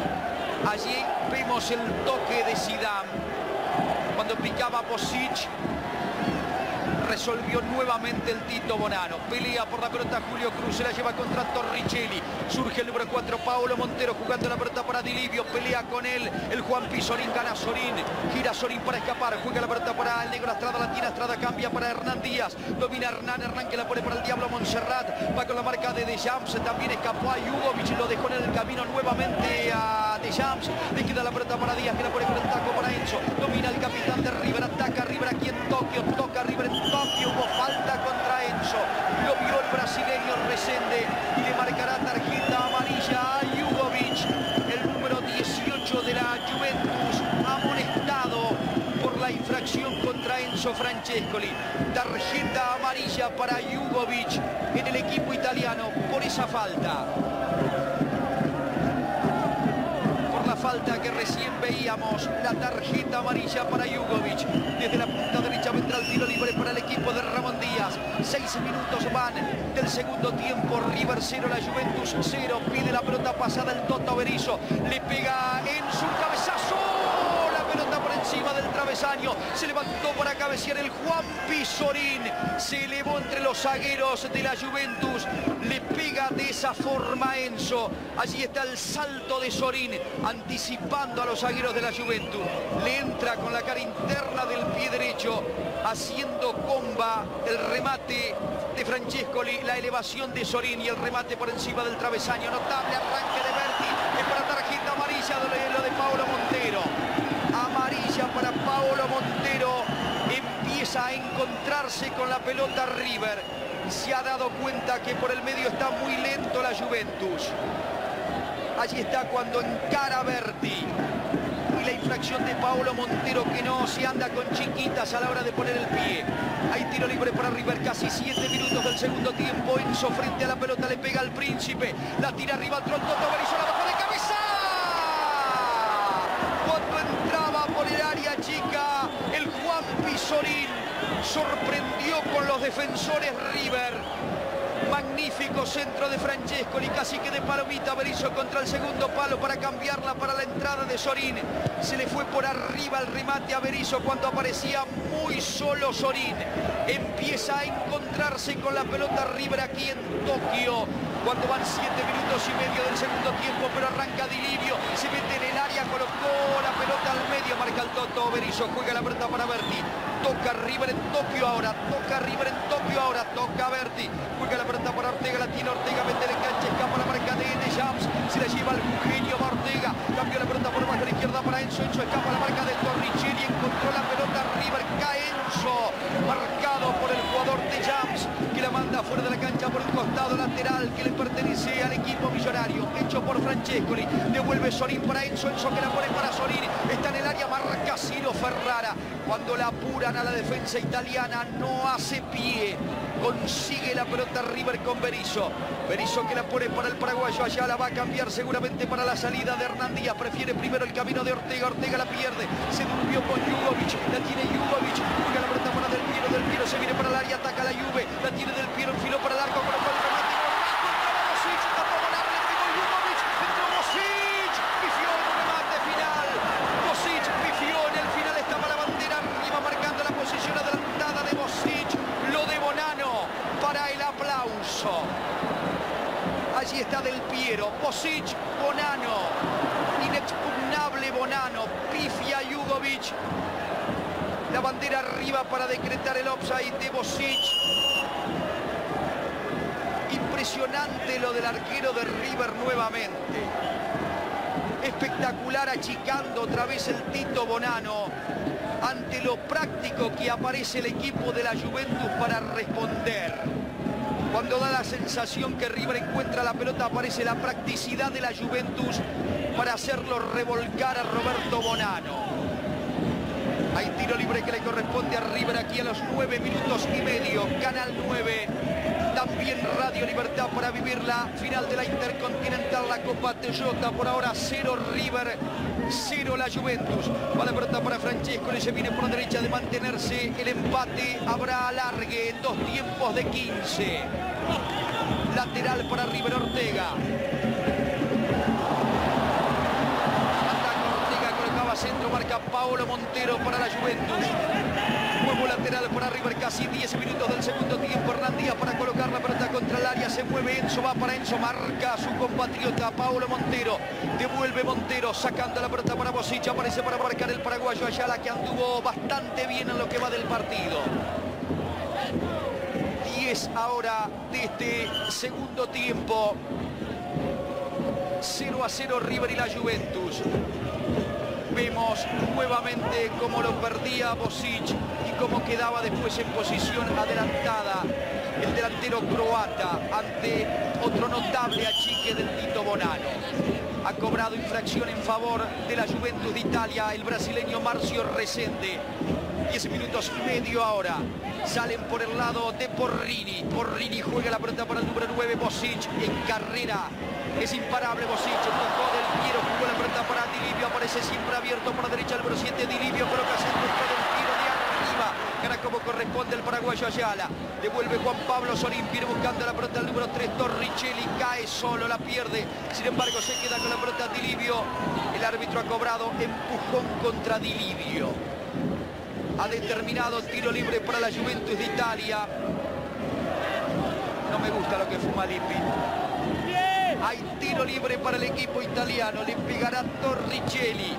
allí vemos el toque de Zidane, cuando picaba Bokšić, resolvió nuevamente el Tito Bonano, pelea por la pelota Julio Cruz, se la lleva contra Torricelli, surge el número 4 Paolo Montero jugando la pelota para Di Livio, pelea con él, el Juan P. Sorín, gana Sorín, gira Sorín para escapar, juega la pelota para el negro Astrada, la tiene Astrada, cambia para Hernán Díaz, domina Hernán que la pone para el diablo Monserrat, va con la marca de Deschamps, también escapó a Jugović, lo dejó en el camino nuevamente a Deschamps, le queda la pelota para Díaz que la pone con el taco para Enzo, domina el capitán de River, ataca a River aquí en Tokio, toca a River en Tokio, hubo falta contra Enzo, lo vio el brasileño Resende y le marcará tarjeta amarilla a Jugović, el número 18 de la Juventus, amonestado por la infracción contra Enzo Francesco. Tarjeta amarilla para Jugović en el equipo italiano por esa falta. Por la falta que recién veíamos, la tarjeta amarilla para Jugović. Desde la punta derecha vendrá el tiro libre para el equipo de Ramón Díaz. 6 minutos van del segundo tiempo. River 0, la Juventus 0. Pide la pelota pasada el Toto Berizzo. Le pega en su cabezazo. La pelota por encima del travesaño. Se levantó para cabecear el Juan P. Sorín. Se elevó entre los zagueros de la Juventus. Le pega de esa forma Enzo. Allí está el salto de Sorín, anticipando a los zagueros de la Juventus. Le entra con la cara interna del pie derecho, haciendo comba el remate de Francescoli, la elevación de Sorín y el remate por encima del travesaño. Notable arranque de Berti, es para tarjeta amarilla lo de Paolo Montero. Amarilla para Paolo Montero, empieza a encontrarse con la pelota River. Se ha dado cuenta que por el medio está muy lento la Juventus. Allí está cuando encara Berti. Y la infracción de Paolo Montero, que no se anda con chiquitas a la hora de poner el pie. Hay tiro libre para River, casi 7 minutos del segundo tiempo. Enzo frente a la pelota, le pega al príncipe. La tira arriba al tronco, Berizzo la bajó de cabeza. Cuando entraba por el área chica, el Juan P. Sorín sorprendió con los defensores River. Magnífico centro de Francesco y casi que de palomita Berizzo contra el segundo palo para cambiarla para la entrada de Sorín. Se le fue por arriba el remate a Berizzo cuando aparecía muy solo Sorín. Empieza a encontrarse con la pelota River aquí en Tokio cuando van 7 minutos y medio del segundo tiempo, pero arranca Di Livio, se mete en el área, colocó la pelota al medio, marca el Toto Berizzo, juega la pelota para Berti, toca River en Tokio ahora, toca Berti, juega la pelota para Ortega, la tiene Ortega, mete el enganche, escapa la marca de Deschamps, se la lleva el genio de Ortega, cambió la pelota por bajo a la izquierda para Enzo, escapa la marca de Torricelli, encontró la pelota River, cae Enzo, marcado por el jugador Deschamps, que la manda fuera de la cancha por un costado lateral, penal que le pertenece al equipo millonario, hecho por Francescoli. Devuelve Sorín para Enzo que la pone para Sorín. Está en el área, marca Ciro Ferrara. Cuando la apuran a la defensa italiana, no hace pie. Consigue la pelota River con Berizzo. Berizzo que la pone para el paraguayo. Ayala va a cambiar seguramente para la salida de Hernán Díaz. Prefiere primero el camino de Ortega. Ortega la pierde. Se durmió con Jugović. La tiene Jugović. Busca la pelota para Del Piero. Del Piero se viene para el área. Ataca la Juve. La tiene Del Piero. Enfiló para el arco. Para el remate. Bokšić. Tapó Bonano. Le pegó Jugović. Entró Bokšić. Pifió el remate final. Bokšić pifió en el final. Estaba la bandera arriba marcando la posición adelantada de Bokšić. Lo de Bonano para el aplauso. Allí está Del Piero, Bokšić, Bonano, inexpugnable Bonano, pifia Jugović. La bandera arriba para decretar el offside de Bokšić. Impresionante lo del arquero de River nuevamente. Espectacular achicando otra vez el Tito Bonano ante lo práctico que aparece el equipo de la Juventus para responder. Cuando da la sensación que River encuentra la pelota, aparece la practicidad de la Juventus para hacerlo revolcar a Roberto Bonano. Hay tiro libre que le corresponde a River aquí a los 9 minutos y medio. Canal 9, también Radio Libertad para vivir la final de la Intercontinental, la Copa Toyota. Por ahora 0 River, 0 la Juventus. Va la pelota para Francesco, le se viene por la derecha de mantenerse el empate. Habrá alargue en 2 tiempos de 15. Lateral para River Ortega. Centro, marca Paolo Montero para la Juventus. Nuevo lateral para River, casi 10 minutos del segundo tiempo. Hernán Díaz para colocar la pelota contra el área. Se mueve Enzo, va para Enzo, marca a su compatriota Paolo Montero. Devuelve Montero, sacando la pelota para Bokšić. Aparece para marcar el paraguayo Ayala, que anduvo bastante bien en lo que va del partido. 10 ahora de este segundo tiempo. 0-0 River y la Juventus. Vemos nuevamente cómo lo perdía Bokšić y cómo quedaba después en posición adelantada el delantero croata ante otro notable achique del Tito Bonano. Ha cobrado infracción en favor de la Juventus de Italia el brasileño Marcio Resende. 10 minutos y medio ahora. Salen por el lado de Porrini. Porrini juega la pelota para el número 9, Bokšić en carrera. Es imparable Bokšić, tocó Del Piero, jugó la pelota para Di Livio, aparece siempre abierto por la derecha el número 7, Di Livio, coloca centro para Del Piero de arriba, gana como corresponde el paraguayo Ayala, devuelve Juan Pablo Sorín, viene buscando la pelota el número 3, Torricelli, cae solo, la pierde, sin embargo se queda con la pelota Di Livio, el árbitro ha cobrado empujón contra Di Livio, ha determinado tiro libre para la Juventus de Italia. No me gusta lo que fuma Lippi. Hay tiro libre para el equipo italiano, le pegará Torricelli.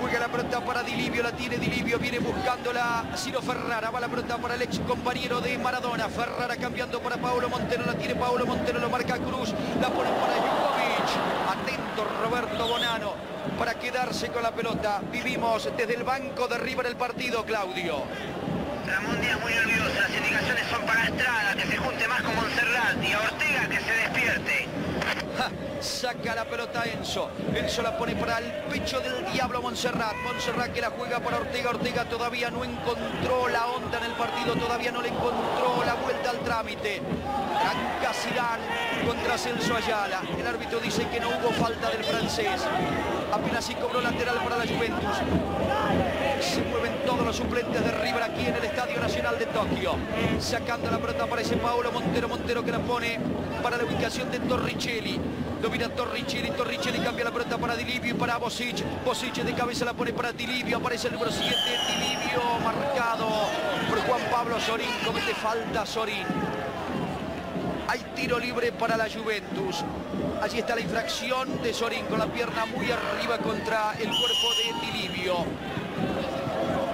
Juega la pelota para Di Livio, la tiene Di Livio, viene buscándola Ciro Ferrara, va la pelota para el ex compañero de Maradona. Ferrara cambiando para Paolo Montero, la tiene Paolo Montero, lo marca Cruz, la pone para Jugović. Atento Roberto Bonano para quedarse con la pelota. Vivimos desde el banco de River el partido, Claudio. Ramón Díaz muy nervioso, las indicaciones son para Astrada, que se junte más con Monserrat y a Ortega que se despierte. Ja, saca la pelota Enzo, Enzo la pone para el pecho del diablo Monserrat, Monserrat que la juega para Ortega, Ortega todavía no encontró la onda en el partido, todavía no le encontró la vuelta al trámite. Arranca Zidane contra Celso Ayala, el árbitro dice que no hubo falta del francés, apenas si cobró lateral para la Juventus. Se mueven todos los suplentes de River aquí en el Estadio Nacional de Tokio. Sacando la pelota aparece Paolo Montero. Montero que la pone para la ubicación de Torricelli. Domina Torricelli. Torricelli cambia la pelota para Di Livio y para Bokšić. Bokšić de cabeza la pone para Di Livio. Aparece el número 7. Di Livio marcado por Juan Pablo Sorín. Comete falta Sorín. Hay tiro libre para la Juventus. Allí está la infracción de Sorín con la pierna muy arriba contra el cuerpo de Di Livio.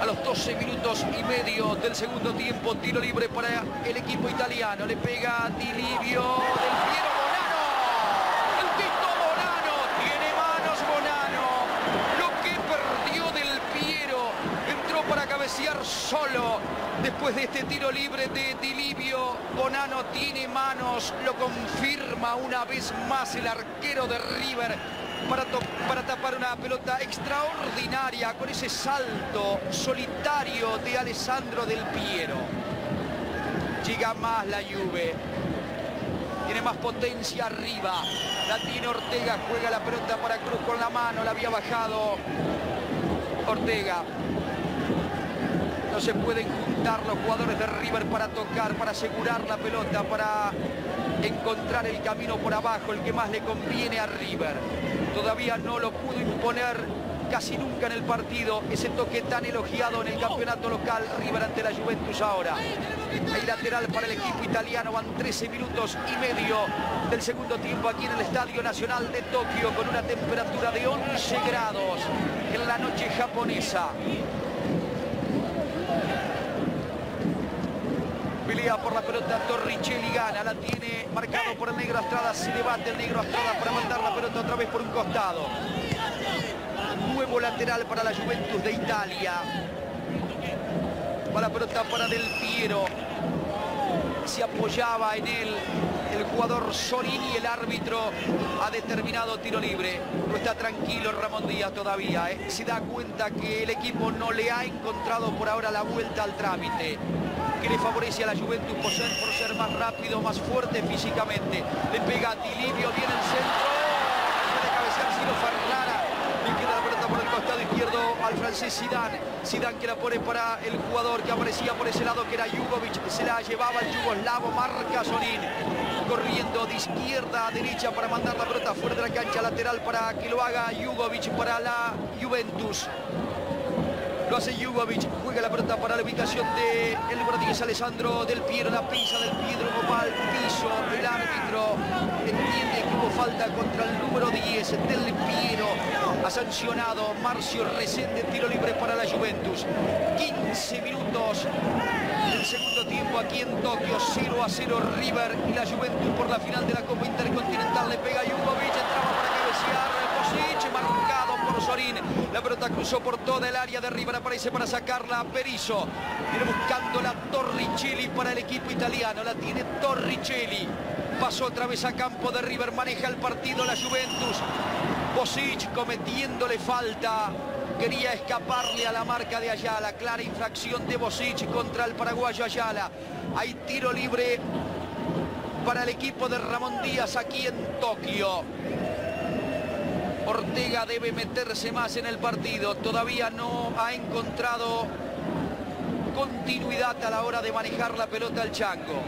A los 12 minutos y medio del segundo tiempo, tiro libre para el equipo italiano. Le pega Di Livio, Del Piero, Bonano. El Tito Bonano, tiene manos Bonano. Lo que perdió Del Piero, entró para cabeza. cabecear solo después de este tiro libre de Di Livio. Bonano tiene manos, lo confirma una vez más el arquero de River para tapar una pelota extraordinaria con ese salto solitario de Alessandro Del Piero. Llega más la Juve, tiene más potencia arriba, la tiene Ortega, juega la pelota para Cruz con la mano, la había bajado Ortega. No se pueden juntar los jugadores de River para tocar, para asegurar la pelota, para encontrar el camino por abajo, el que más le conviene a River. Todavía no lo pudo imponer casi nunca en el partido ese toque tan elogiado en el campeonato local. River ante la Juventus ahora. Hay lateral para el equipo italiano. Van 13 minutos y medio del segundo tiempo aquí en el Estadio Nacional de Tokio, con una temperatura de 11 grados en la noche japonesa. Pelea por la pelota Torricelli, gana, la tiene marcado por el negro Astrada, se debate el negro Astrada para mandar la pelota otra vez por un costado. Nuevo lateral para la Juventus de Italia. Va la pelota para Del Piero, se apoyaba en él el jugador Sorín y el árbitro ha determinado tiro libre. No está tranquilo Ramón Díaz todavía, Se da cuenta que el equipo no le ha encontrado por ahora la vuelta al trámite, que le favorece a la Juventus por ser más rápido, más fuerte físicamente. Le pega a Di Livio, viene el centro, puede cabecear Ciro Ferrara, y queda la pelota por el costado izquierdo al francés Zidane. Zidane que la pone para el jugador que aparecía por ese lado, que era Jugović, se la llevaba el yugoslavo, marca Sorín, corriendo de izquierda a derecha para mandar la pelota fuera de la cancha, lateral para que lo haga Jugović para la Juventus. Lo hace Jugović, juega la pelota para la ubicación de el número 10, Alessandro Del Piero, la pisa Del Piero, va al piso, el árbitro entiende que hubo falta contra el número 10, Del Piero, ha sancionado Marcio Resende, tiro libre para la Juventus. 15 minutos del segundo tiempo aquí en Tokio, 0-0 River y la Juventus por la final de la Copa Intercontinental. Le pega Jugović, entraba para cabecear, Bokšić, marcado por Sorín, la pelota cruzó por toda el área de River, aparece para sacarla Berizzo, viene buscando la Torricelli para el equipo italiano, la tiene Torricelli, pasó otra vez a campo de River, maneja el partido la Juventus. Bokšić cometiéndole falta, quería escaparle a la marca de Ayala, clara infracción de Bokšić contra el paraguayo Ayala. Hay tiro libre para el equipo de Ramón Díaz aquí en Tokio. Ortega debe meterse más en el partido, todavía no ha encontrado continuidad a la hora de manejar la pelota al chango.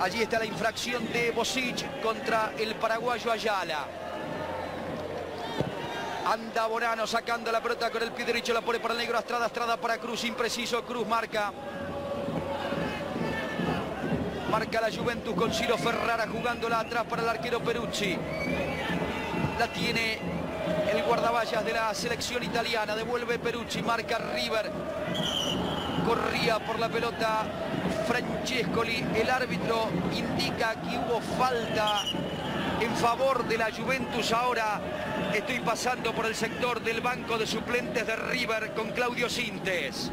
Allí está la infracción de Bokšić contra el paraguayo Ayala. Anda Bonano sacando la pelota con el pie derecho, la pone para el negro Astrada, Astrada para Cruz, impreciso, Cruz marca. Marca la Juventus con Ciro Ferrara jugándola atrás para el arquero Peruzzi. La tiene el guardaballas de la selección italiana. Devuelve Peruzzi, marca River. Corría por la pelota Francesco. El árbitro indica que hubo falta en favor de la Juventus. Ahora estoy pasando por el sector del banco de suplentes de River con Claudio Sintes.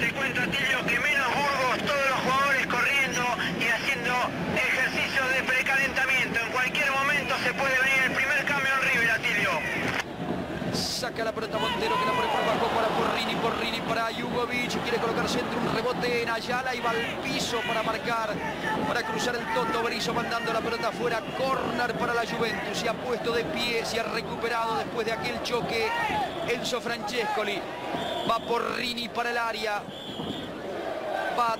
Te cuento, Tilio, que menos Burgos, todos los jugadores corriendo y haciendo ejercicio de precalentamiento. En cualquier momento se puede venir el primer cambio en River, Tilio. Saca la pelota Montero, que la pone por abajo para Porrini, Porrini para Jugović. Quiere colocarse entre un rebote en Ayala y va al piso para marcar, para cruzar el toto. Berizzo mandando la pelota afuera, córner para la Juventus. Se ha puesto de pie, se ha recuperado después de aquel choque Enzo Francesco. Va Porrini para el área, va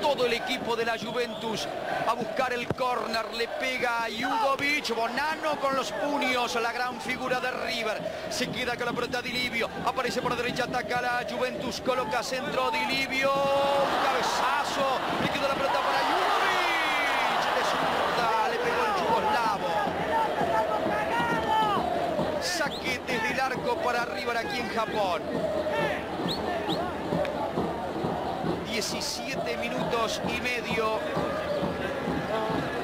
todo el equipo de la Juventus a buscar el córner, le pega a Jugović, Bonano con los puños, la gran figura de River, se queda con la pelota Di Livio, aparece por la derecha, ataca a la Juventus, coloca centro Di Livio, un cabezazo, le queda la pelota para Jugović, de zurda, le pegó el yugoslavo. Saque desde el arco para River aquí en Japón. 17 minutos y medio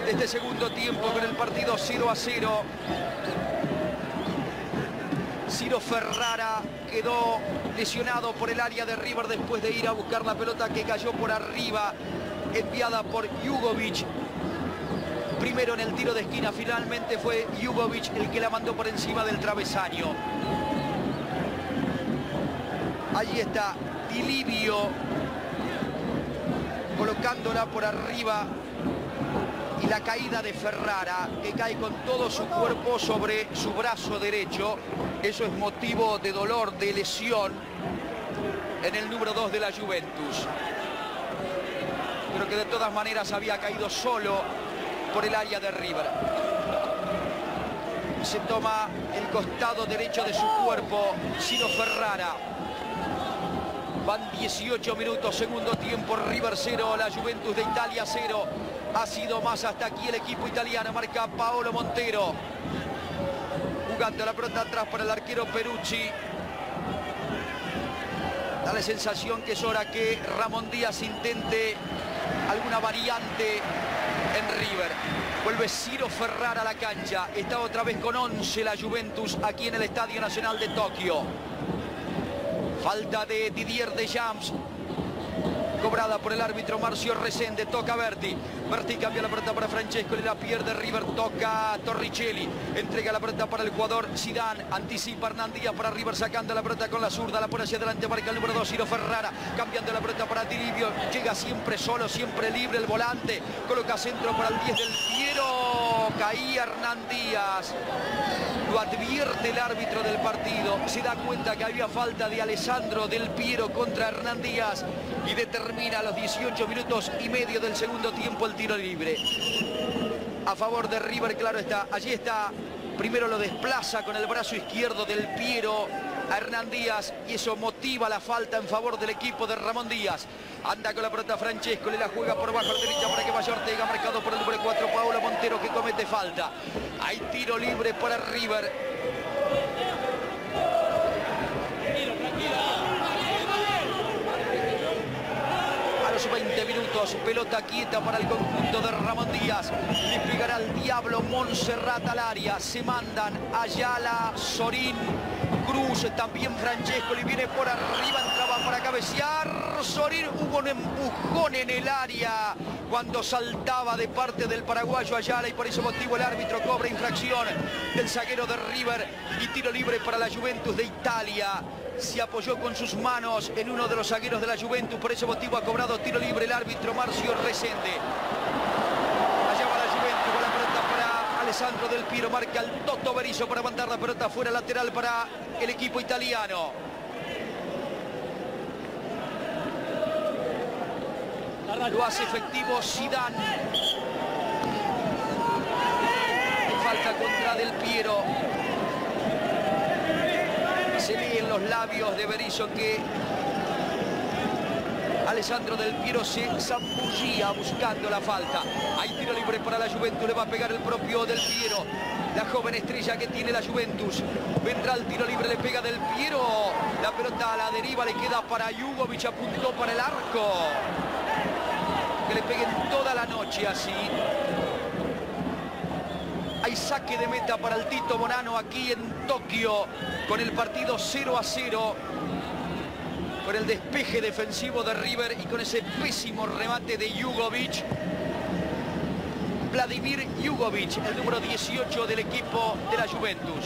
de este segundo tiempo con el partido 0-0. Ciro Ferrara quedó lesionado por el área de River después de ir a buscar la pelota que cayó por arriba, enviada por Jugović. Primero en el tiro de esquina, finalmente fue Jugović el que la mandó por encima del travesaño. Allí está Di Livio colocándola por arriba y la caída de Ferrara, que cae con todo su cuerpo sobre su brazo derecho. Eso es motivo de dolor, de lesión en el número 2 de la Juventus. Pero que de todas maneras había caído solo por el área de River. Se toma el costado derecho de su cuerpo Ciro Ferrara. Van 18 minutos, segundo tiempo. River 0, la Juventus de Italia 0. Ha sido más hasta aquí el equipo italiano. Marca Paolo Montero, jugando la pelota atrás para el arquero Peruzzi. Da la sensación que es hora que Ramón Díaz intente alguna variante en River. Vuelve Ciro Ferrara a la cancha. Está otra vez con 11 la Juventus aquí en el Estadio Nacional de Tokio. Falta de Didier Deschamps, cobrada por el árbitro Marcio Resende. Toca Berti. Berti cambia la pelota para Francesco, le la pierde River. Toca Torricelli, entrega la pelota para el jugador Zidane. Anticipa Hernán Díaz para River, sacando la pelota con la zurda. La pone hacia adelante, marca el número 2, Ciro Ferrara. Cambiando la pelota para Di Livio. Llega siempre solo, siempre libre el volante. Coloca centro para el 10 Del Piero. Caía Hernán Díaz. Lo advierte el árbitro del partido. Se da cuenta que había falta de Alessandro Del Piero contra Hernán Díaz. Y determina a los 18 minutos y medio del segundo tiempo el tiro libre. A favor de River, claro está. Allí está. Primero lo desplaza con el brazo izquierdo Del Piero a Hernán Díaz, y eso motiva la falta en favor del equipo de Ramón Díaz. Anda con la pelota Francesco, le la juega por bajo a la derecha para que vaya Ortega, marcado por el número 4 Paolo Montero, que comete falta. Hay tiro libre para River. A los 20 minutos, pelota quieta para el conjunto de Ramón Díaz. Le pegará al diablo Monserrat al área. Se mandan Ayala, Sorín, Cruz, también Francesco, le viene por arriba, entraba para cabecear Sorín. Hubo un empujón en el área cuando saltaba de parte del paraguayo Ayala, y por ese motivo el árbitro cobra infracción del zaguero de River y tiro libre para la Juventus de Italia. Se apoyó con sus manos en uno de los zagueros de la Juventus, por ese motivo ha cobrado tiro libre el árbitro Marcio Resende. Allá va la Juventus con la pelota para Alessandro Del Piero, marca el Toto Berizzo para mandar la pelota fuera, lateral para el equipo italiano. Lo hace efectivo Zidane. Falta contra Del Piero. Se lee en los labios de Berizzo que Alessandro Del Piero se zambullía buscando la falta. Hay tiro libre para la Juventus, le va a pegar el propio Del Piero, la joven estrella que tiene la Juventus. Vendrá el tiro libre, le pega Del Piero, la pelota a la deriva, le queda para Jugović, apuntó para el arco. Que le peguen toda la noche así. Hay saque de meta para el Tito Bonano aquí en Tokio, con el partido 0-0. Con el despeje defensivo de River y con ese pésimo remate de Jugović. Vladimir Jugović, el número 18 del equipo de la Juventus.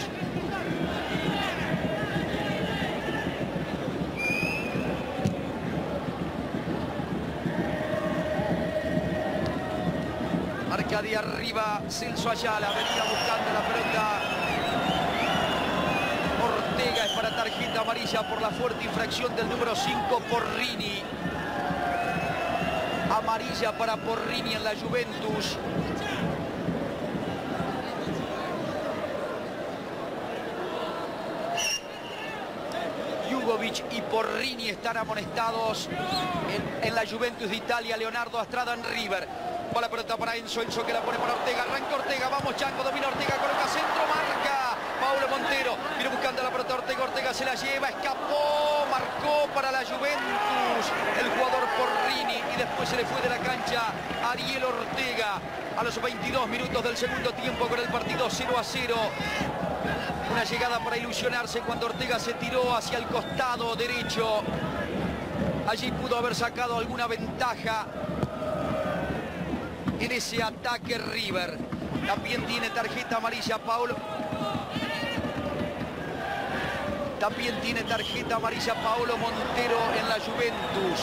Marca de arriba Celso Ayala, venía buscando la pelota. Ortega es para tarjeta amarilla por la fuerte infracción del número 5 Porrini. Amarilla para Porrini en la Juventus. Jugović y Porrini están amonestados en la Juventus de Italia. Leonardo Astrada en River. Va la pelota para Enzo, Enzo que la pone para Ortega. Arranca Ortega, vamos Chango, domina Ortega, coloca centro, marca Paolo Montero, viene buscando la pelota Ortega, Ortega se la lleva, escapó, marcó para la Juventus el jugador Porrini, y después se le fue de la cancha Ariel Ortega a los 22 minutos del segundo tiempo con el partido 0-0. Una llegada para ilusionarse cuando Ortega se tiró hacia el costado derecho. Allí pudo haber sacado alguna ventaja en ese ataque River. También tiene tarjeta amarilla Paolo. También tiene tarjeta amarilla Paolo Montero en la Juventus.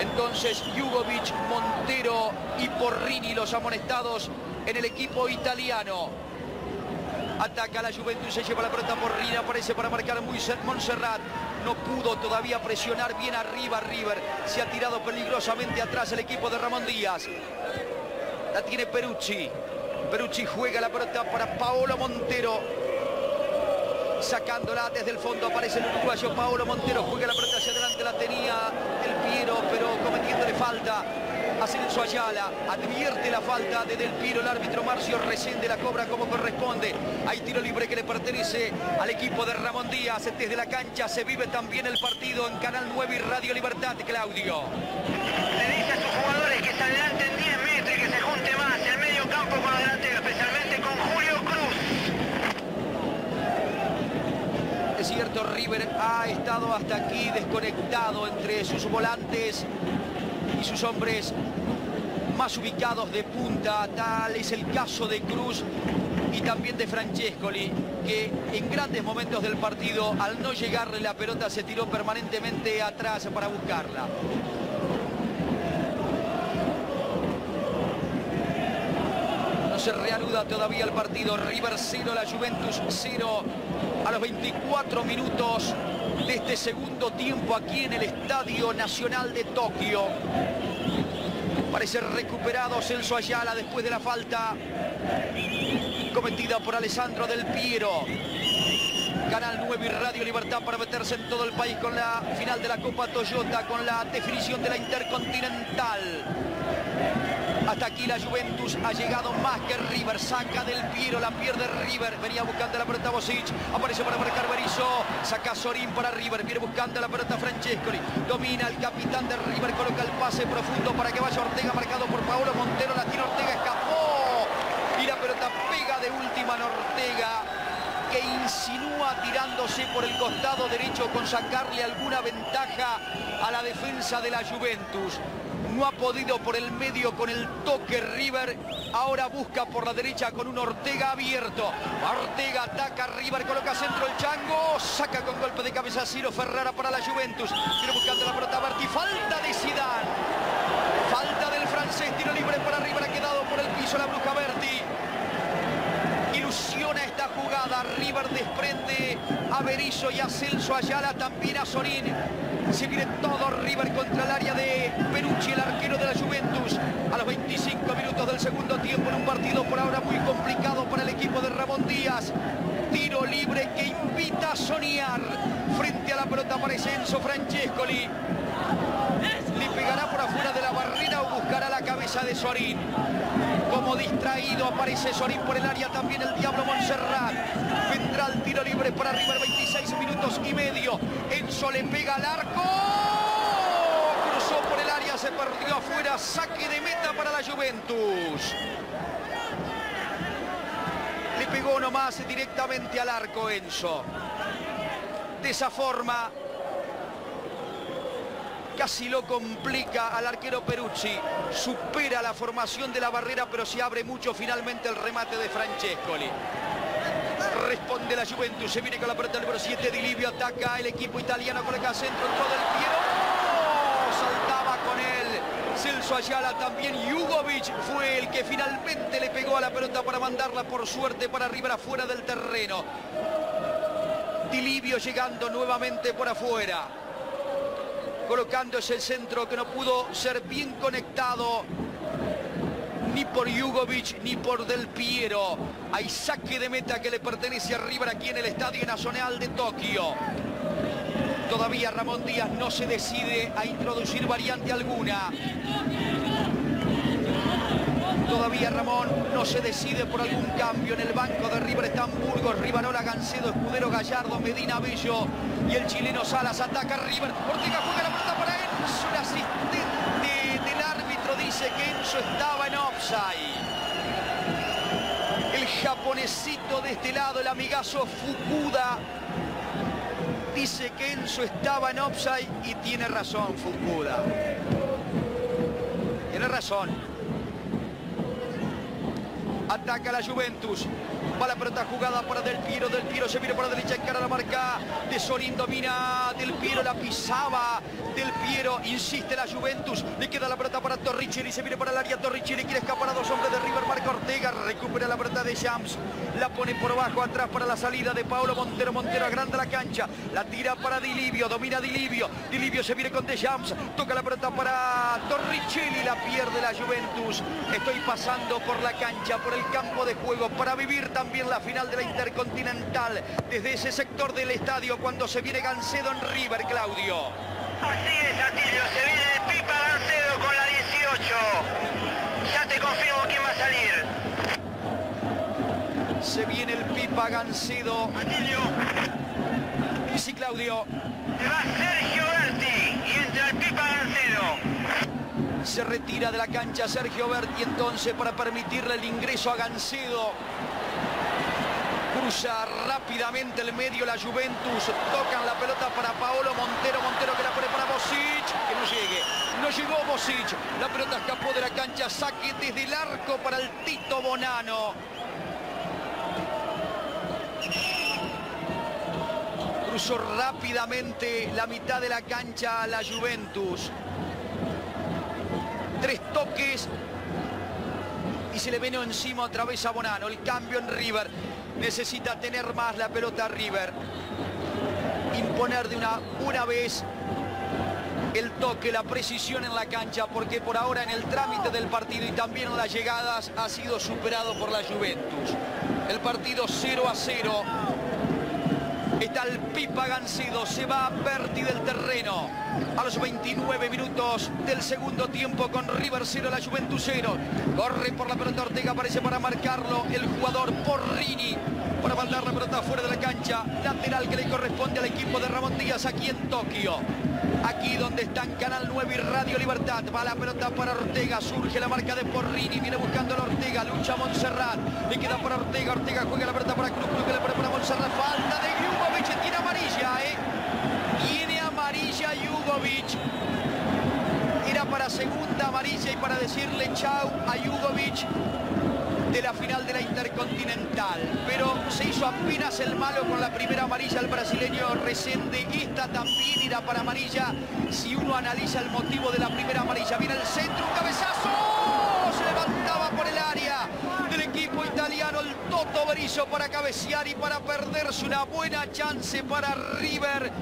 Entonces Jugović, Montero y Porrini los amonestados en el equipo italiano. Ataca la Juventus, se lleva la pelota Porrini, aparece para marcar muy Monserrat. No pudo todavía presionar bien arriba River. Se ha tirado peligrosamente atrás el equipo de Ramón Díaz. La tiene Peruzzi. Peruzzi juega la pelota para Paolo Montero. Sacándola desde el fondo aparece el uruguayo Paolo Montero, juega la pelota hacia adelante, la tenía Del Piero, pero cometiéndole falta a Celso Ayala. Advierte la falta de Del Piero, el árbitro Marcio Resende la cobra como corresponde. Hay tiro libre que le pertenece al equipo de Ramón Díaz. Desde la cancha se vive también el partido en Canal 9 y Radio Libertad, Claudio. Le dice a sus jugadores que está adelante en 10 metros y que se junte más el medio campo con adelante, especialmente con Julio Cruz. Es cierto, River ha estado hasta aquí desconectado entre sus volantes y sus hombres más ubicados de punta. Tal es el caso de Cruz y también de Francescoli, que en grandes momentos del partido, al no llegarle la pelota, se tiró permanentemente atrás para buscarla. Se reanuda todavía el partido. River 0, la Juventus 0 a los 24 minutos de este segundo tiempo aquí en el Estadio Nacional de Tokio. Parece recuperado Celso Ayala después de la falta cometida por Alessandro Del Piero. Canal 9 y Radio Libertad para meterse en todo el país con la final de la Copa Toyota, con la definición de la Intercontinental. Hasta aquí la Juventus ha llegado más que River. Saca Del Piero, la pierde River. Venía buscando la pelota Bokšić. Aparece para marcar Berizzo. Saca Sorín para River. Viene buscando la pelota Francescoli. Domina el capitán de River. Coloca el pase profundo para que vaya Ortega. Marcado por Paolo Montero. La tira Ortega. Escapó. Y la pelota pega de última en Ortega, que insinúa tirándose por el costado derecho con sacarle alguna ventaja a la defensa de la Juventus. No ha podido por el medio con el toque River. Ahora busca por la derecha con un Ortega abierto. Ortega ataca a River, coloca centro el Chango. Saca con golpe de cabeza Ciro Ferrara para la Juventus. Viene buscando la pelota Berti. Falta de Zidane. Falta del francés. Tiro libre para River. Ha quedado por el piso la bruja Berti. Ilusiona esta jugada. River desprende a Berizzo y a Celso Ayala. También a Sorín. Se viene todo River contra el área de Peruzzi, el arquero de la Juventus, a los 25 minutos del segundo tiempo, en un partido por ahora muy complicado para el equipo de Ramón Díaz. Tiro libre que invita a soñar. Frente a la pelota aparece Enzo Francescoli. Le pegará por afuera de la barrera o buscará la cabeza de Sorín. Como distraído aparece Sorín por el área, también el Diablo Monserrat. Vendrá el tiro libre para River, 26 minutos y medio. Enzo le pega al arco. Cruzó por el área, se perdió afuera. Saque de meta para la Juventus. Le pegó nomás directamente al arco Enzo. De esa forma casi lo complica al arquero Peruzzi. Supera la formación de la barrera, pero se abre mucho finalmente el remate de Francescoli. Responde la Juventus, se viene con la pelota número 7, Di Livio ataca el equipo italiano, coloca centro, entró Del Piero. ¡Oh! Saltaba con él Celso Ayala, también Jugović fue el que finalmente le pegó a la pelota para mandarla por suerte para River afuera del terreno. Di Livio llegando nuevamente por afuera, colocando ese centro que no pudo ser bien conectado ni por Jugović ni por Del Piero. Hay saque de meta que le pertenece a River aquí en el Estadio Nacional de Tokio. Todavía Ramón Díaz no se decide a introducir variante alguna. Todavía Ramón no se decide por algún cambio. En el banco de River están Burgos, Rivarola, Gancedo, Escudero, Gallardo, Medina, Bello y el chileno Salas. Ataca River. Ortega juega la pelota para Enzo. El asistente del árbitro dice que Enzo estaba en offside. El japonés japonesito de este lado, el amigazo Fukuda. Dice que Enzo estaba en offside y tiene razón Fukuda. Tiene razón. Ataca la Juventus. Va la pelota jugada para Del Piero. Del Piero se vira para la derecha, encara la marca de Sorín, domina. Del Piero la pisaba. Del Piero insiste la Juventus. Le queda la pelota para Torricelli. Se vira para el área Torricelli. Quiere escapar a dos hombres de River. Marca Ortega. Recupera la pelota de Deschamps. La pone por abajo, atrás para la salida de Paolo Montero. Montero agranda la cancha. La tira para Di Livio. Domina Di Livio. Di Livio se vira con Deschamps. Toca la pelota para Torricelli. La pierde la Juventus. Estoy pasando por la cancha, por el campo de juego, para vivir también la final de la Intercontinental desde ese sector del estadio cuando se viene Gancedo en River, Claudio. Así es, Atilio, se viene de pipa Gancedo con la 18. Ya te confirmo quién va a salir. Se viene el pipa Gancedo. Atilio. Y sí, Claudio. Se va Sergio Berti y entra el pipa Gancedo. Se retira de la cancha Sergio Berti entonces para permitirle el ingreso a Gancedo. Cruza rápidamente el medio la Juventus. Tocan la pelota para Paolo Montero. Montero que la pone para Bokšić. Que no llegue. No llegó Bokšić. La pelota escapó de la cancha. Saque desde el arco para el Tito Bonano. Cruzó rápidamente la mitad de la cancha a la Juventus. Tres toques y se le vino encima otra vez a Bonano. El cambio en River. Necesita tener más la pelota River. Imponer de una vez el toque, la precisión en la cancha, porque por ahora en el trámite del partido y también en las llegadas ha sido superado por la Juventus. El partido 0-0. Está el pipa Gancedo, se va Berti del terreno a los 29 minutos del segundo tiempo con River 0, la Juventus 0. Corre por la pelota Ortega, aparece para marcarlo el jugador Porrini, para mandar la pelota fuera de la cancha. Lateral que le corresponde al equipo de Ramón Díaz aquí en Tokio. Aquí donde están Canal 9 y Radio Libertad. Va la pelota para Ortega, surge la marca de Porrini, viene buscando a Ortega, lucha Monserrat. Le queda para Ortega, Ortega juega la pelota para Cruz, Cruz que le pone para Monserrat. Falta de Jugović, tiene amarilla, Tiene amarilla Jugović. Era para segunda amarilla y para decirle chau a Jugović de la final de la Intercontinental, pero se hizo apenas el malo con la primera amarilla al brasileño Resende. Esta también irá para amarilla si uno analiza el motivo de la primera amarilla. Viene el centro, un cabezazo, se levantaba por el área del equipo italiano el Toto Berizzo para cabecear y para perderse una buena chance para River.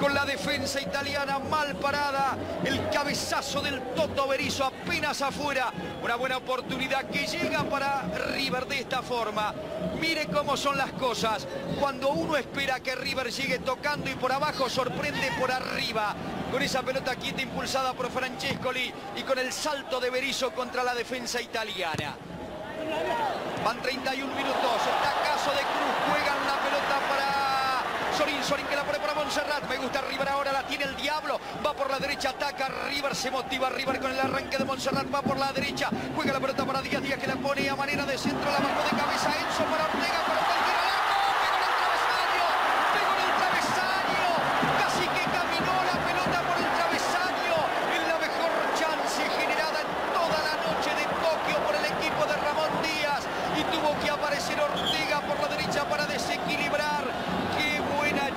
Con la defensa italiana mal parada, el cabezazo del Toto Berizzo apenas afuera. Una buena oportunidad que llega para River de esta forma. Mire cómo son las cosas. Cuando uno espera que River llegue tocando y por abajo, sorprende por arriba. Con esa pelota quieta impulsada por Francescoli y con el salto de Berizzo contra la defensa italiana. Van 31 minutos. Tacazo de Cruz. Juegan la pelota para Sorín, Sorín que la pone para Monserrat. Me gusta River ahora, la tiene el Diablo. Va por la derecha, ataca River, se motiva River con el arranque de Monserrat. Va por la derecha, juega la pelota para Díaz, Díaz que la pone a manera de centro. La bajó de cabeza Enzo para Ortega, para el tiro al arco. Pegó en el travesaño, casi que caminó la pelota por el travesaño. Es la mejor chance generada en toda la noche de Tokio por el equipo de Ramón Díaz. Y tuvo que aparecer Ortega por la derecha para desequilibrar.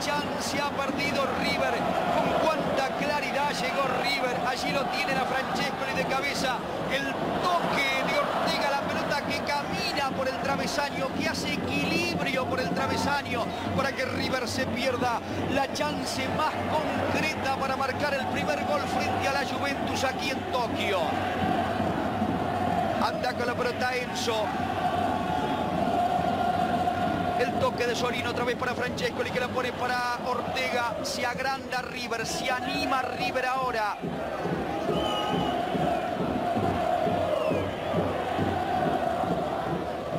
Chance ha perdido River, con cuánta claridad llegó River, allí lo tienen a Francesco de cabeza, el toque de Ortega, la pelota que camina por el travesaño, que hace equilibrio por el travesaño, para que River se pierda la chance más concreta para marcar el primer gol frente a la Juventus aquí en Tokio. Anda con la pelota Enzo. El toque de Sorín otra vez para Francesco, el que la pone para Ortega. Se agranda River, se anima River ahora.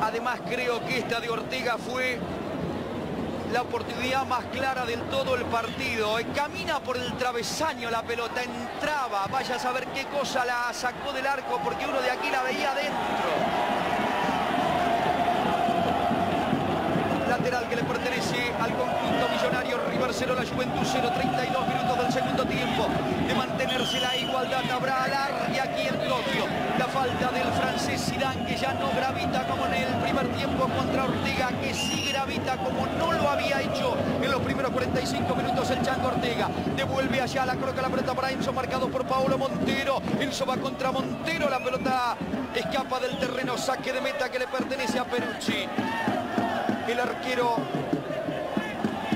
Además creo que esta de Ortega fue la oportunidad más clara del todo el partido. Camina por el travesaño la pelota, entraba. Vaya a saber qué cosa la sacó del arco porque uno de aquí la veía adentro. lateral que le pertenece al conjunto millonario. River 0, la Juventus 0, 32 minutos del segundo tiempo. De mantenerse la igualdad habrá alargue aquí en Tokio. La falta del francés Zidane, que ya no gravita como en el primer tiempo contra Ortega, que sí gravita como no lo había hecho en los primeros 45 minutos el Chango Ortega. Devuelve Ayala, coloca la pelota para Enzo, marcado por Paolo Montero. Enzo va contra Montero, la pelota escapa del terreno, saque de meta que le pertenece a Peruzzi. El arquero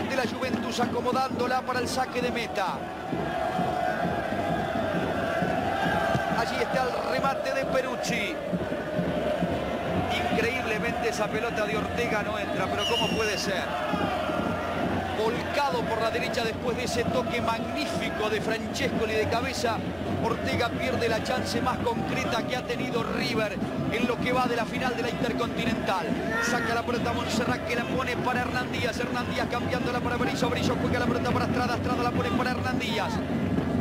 de la Juventus acomodándola para el saque de meta. Allí está el remate de Peruzzi. Increíblemente esa pelota de Ortega no entra, pero ¿cómo puede ser? Volcado por la derecha después de ese toque magnífico de Francesco y de cabeza, Ortega pierde la chance más concreta que ha tenido River en lo que va de la final de la Intercontinental. Saca la pelota Monserrat, que la pone para Hernán Díaz. Hernán Díaz cambiándola para Berizzo. Berizzo juega la pelota para Astrada. Astrada la pone para Hernán Díaz.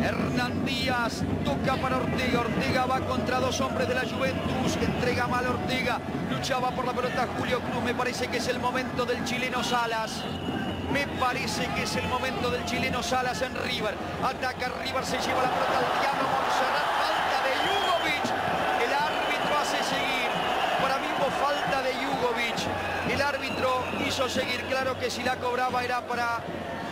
Hernán Díaz toca para Ortega. Ortega va contra dos hombres de la Juventus. Entrega mal Ortega. Luchaba por la pelota Julio Cruz. Me parece que es el momento del chileno Salas. Me parece que es el momento del chileno Salas en River. Ataca River, se lleva la pelota al diablo Monserrat. Falta de Jugović. El árbitro hace seguir. Para mí hubo falta de Jugović. El árbitro hizo seguir. Claro que si la cobraba era para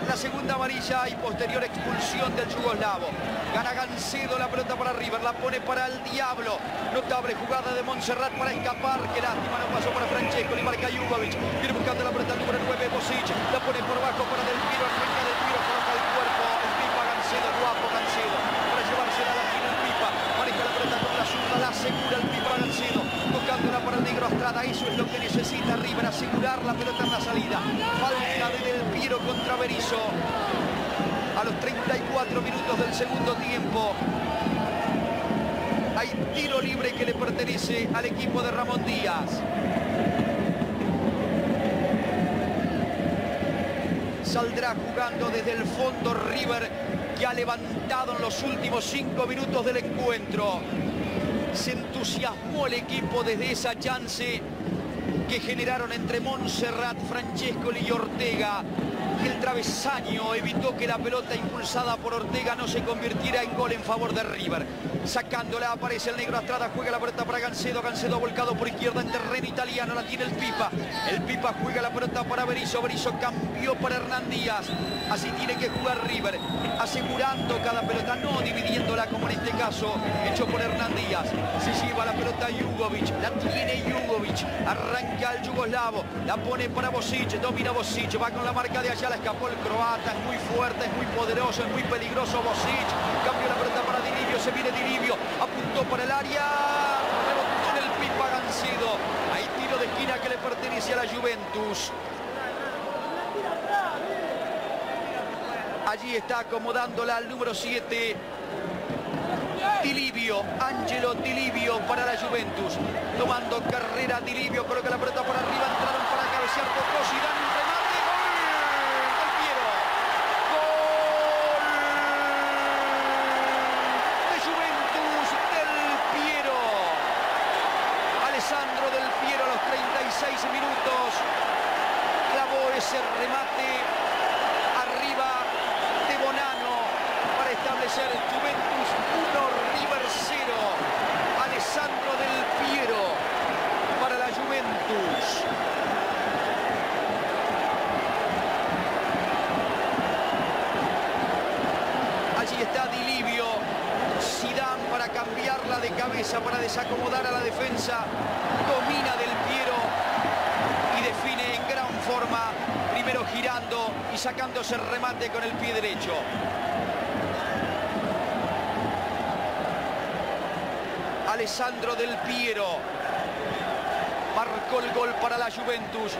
la segunda amarilla y posterior expulsión del yugoslavo. Gana Gancedo, la pelota para River, la pone para el diablo. Notable jugada de Monserrat para escapar. Qué lástima, no pasó para Francesco, le marca Jugović. Viene buscando la pelota número 9, Bokšić. La pone por bajo para Del Piero, arranca Del Piero, coloca el cuerpo. El pipa Gancedo, guapo Gancedo. Para llevársela a la final el pipa. Maneja la pelota con la zurda, la asegura el pipa Gancedo. Tocándola para el negro Astrada, eso es lo que necesita River, asegurar la pelota en la salida. Falta de Del Piero contra Berizzo. A los 34 minutos del segundo tiempo hay tiro libre que le pertenece al equipo de Ramón Díaz. Saldrá jugando desde el fondo River, que ha levantado en los últimos 5 minutos del encuentro. Se entusiasmó el equipo desde esa chance que generaron entre Monserrat, Francesco y Ortega. El travesaño evitó que la pelota impulsada por Ortega no se convirtiera en gol en favor de River. Sacándola aparece el negro Astrada, juega la pelota para Gancedo. Gancedo volcado por izquierda en terreno italiano, la tiene el pipa. El pipa juega la pelota para Berizzo. Berizzo cambió para Hernán Díaz. Así tiene que jugar River, asegurando cada pelota, no dividiéndola como en este caso hecho por Hernán Díaz. Se lleva la pelota Jugović, la tiene Jugović, arranca el yugoslavo, la pone para Bokšić, domina Bokšić, va con la marca de allá. La escapó el croata, es muy fuerte, es muy poderoso, es muy peligroso Bokšić. Cambio la pelota para Di Livio, se viene Di Livio, apuntó para el área, rebotó en el pipa Gancedo. Hay tiro de esquina que le pertenece a la Juventus. Allí está acomodándola al número 7. Di Livio, Angelo Di Livio para la Juventus. Tomando carrera Di Livio, coloca la pelota para arriba, entraron para cabecear por Zidane. Alessandro Del Piero a los 36 minutos clavó ese remate arriba de Bonano para establecer Juventus 1, River 0. Alessandro Del Piero para la Juventus. Allí está Di Livio. Zidane para cambiarla de cabeza, para desacomodar a la defensa. Domina Del Piero y define en gran forma, primero girando y sacándose el remate con el pie derecho. Alessandro Del Piero marcó el gol para la Juventus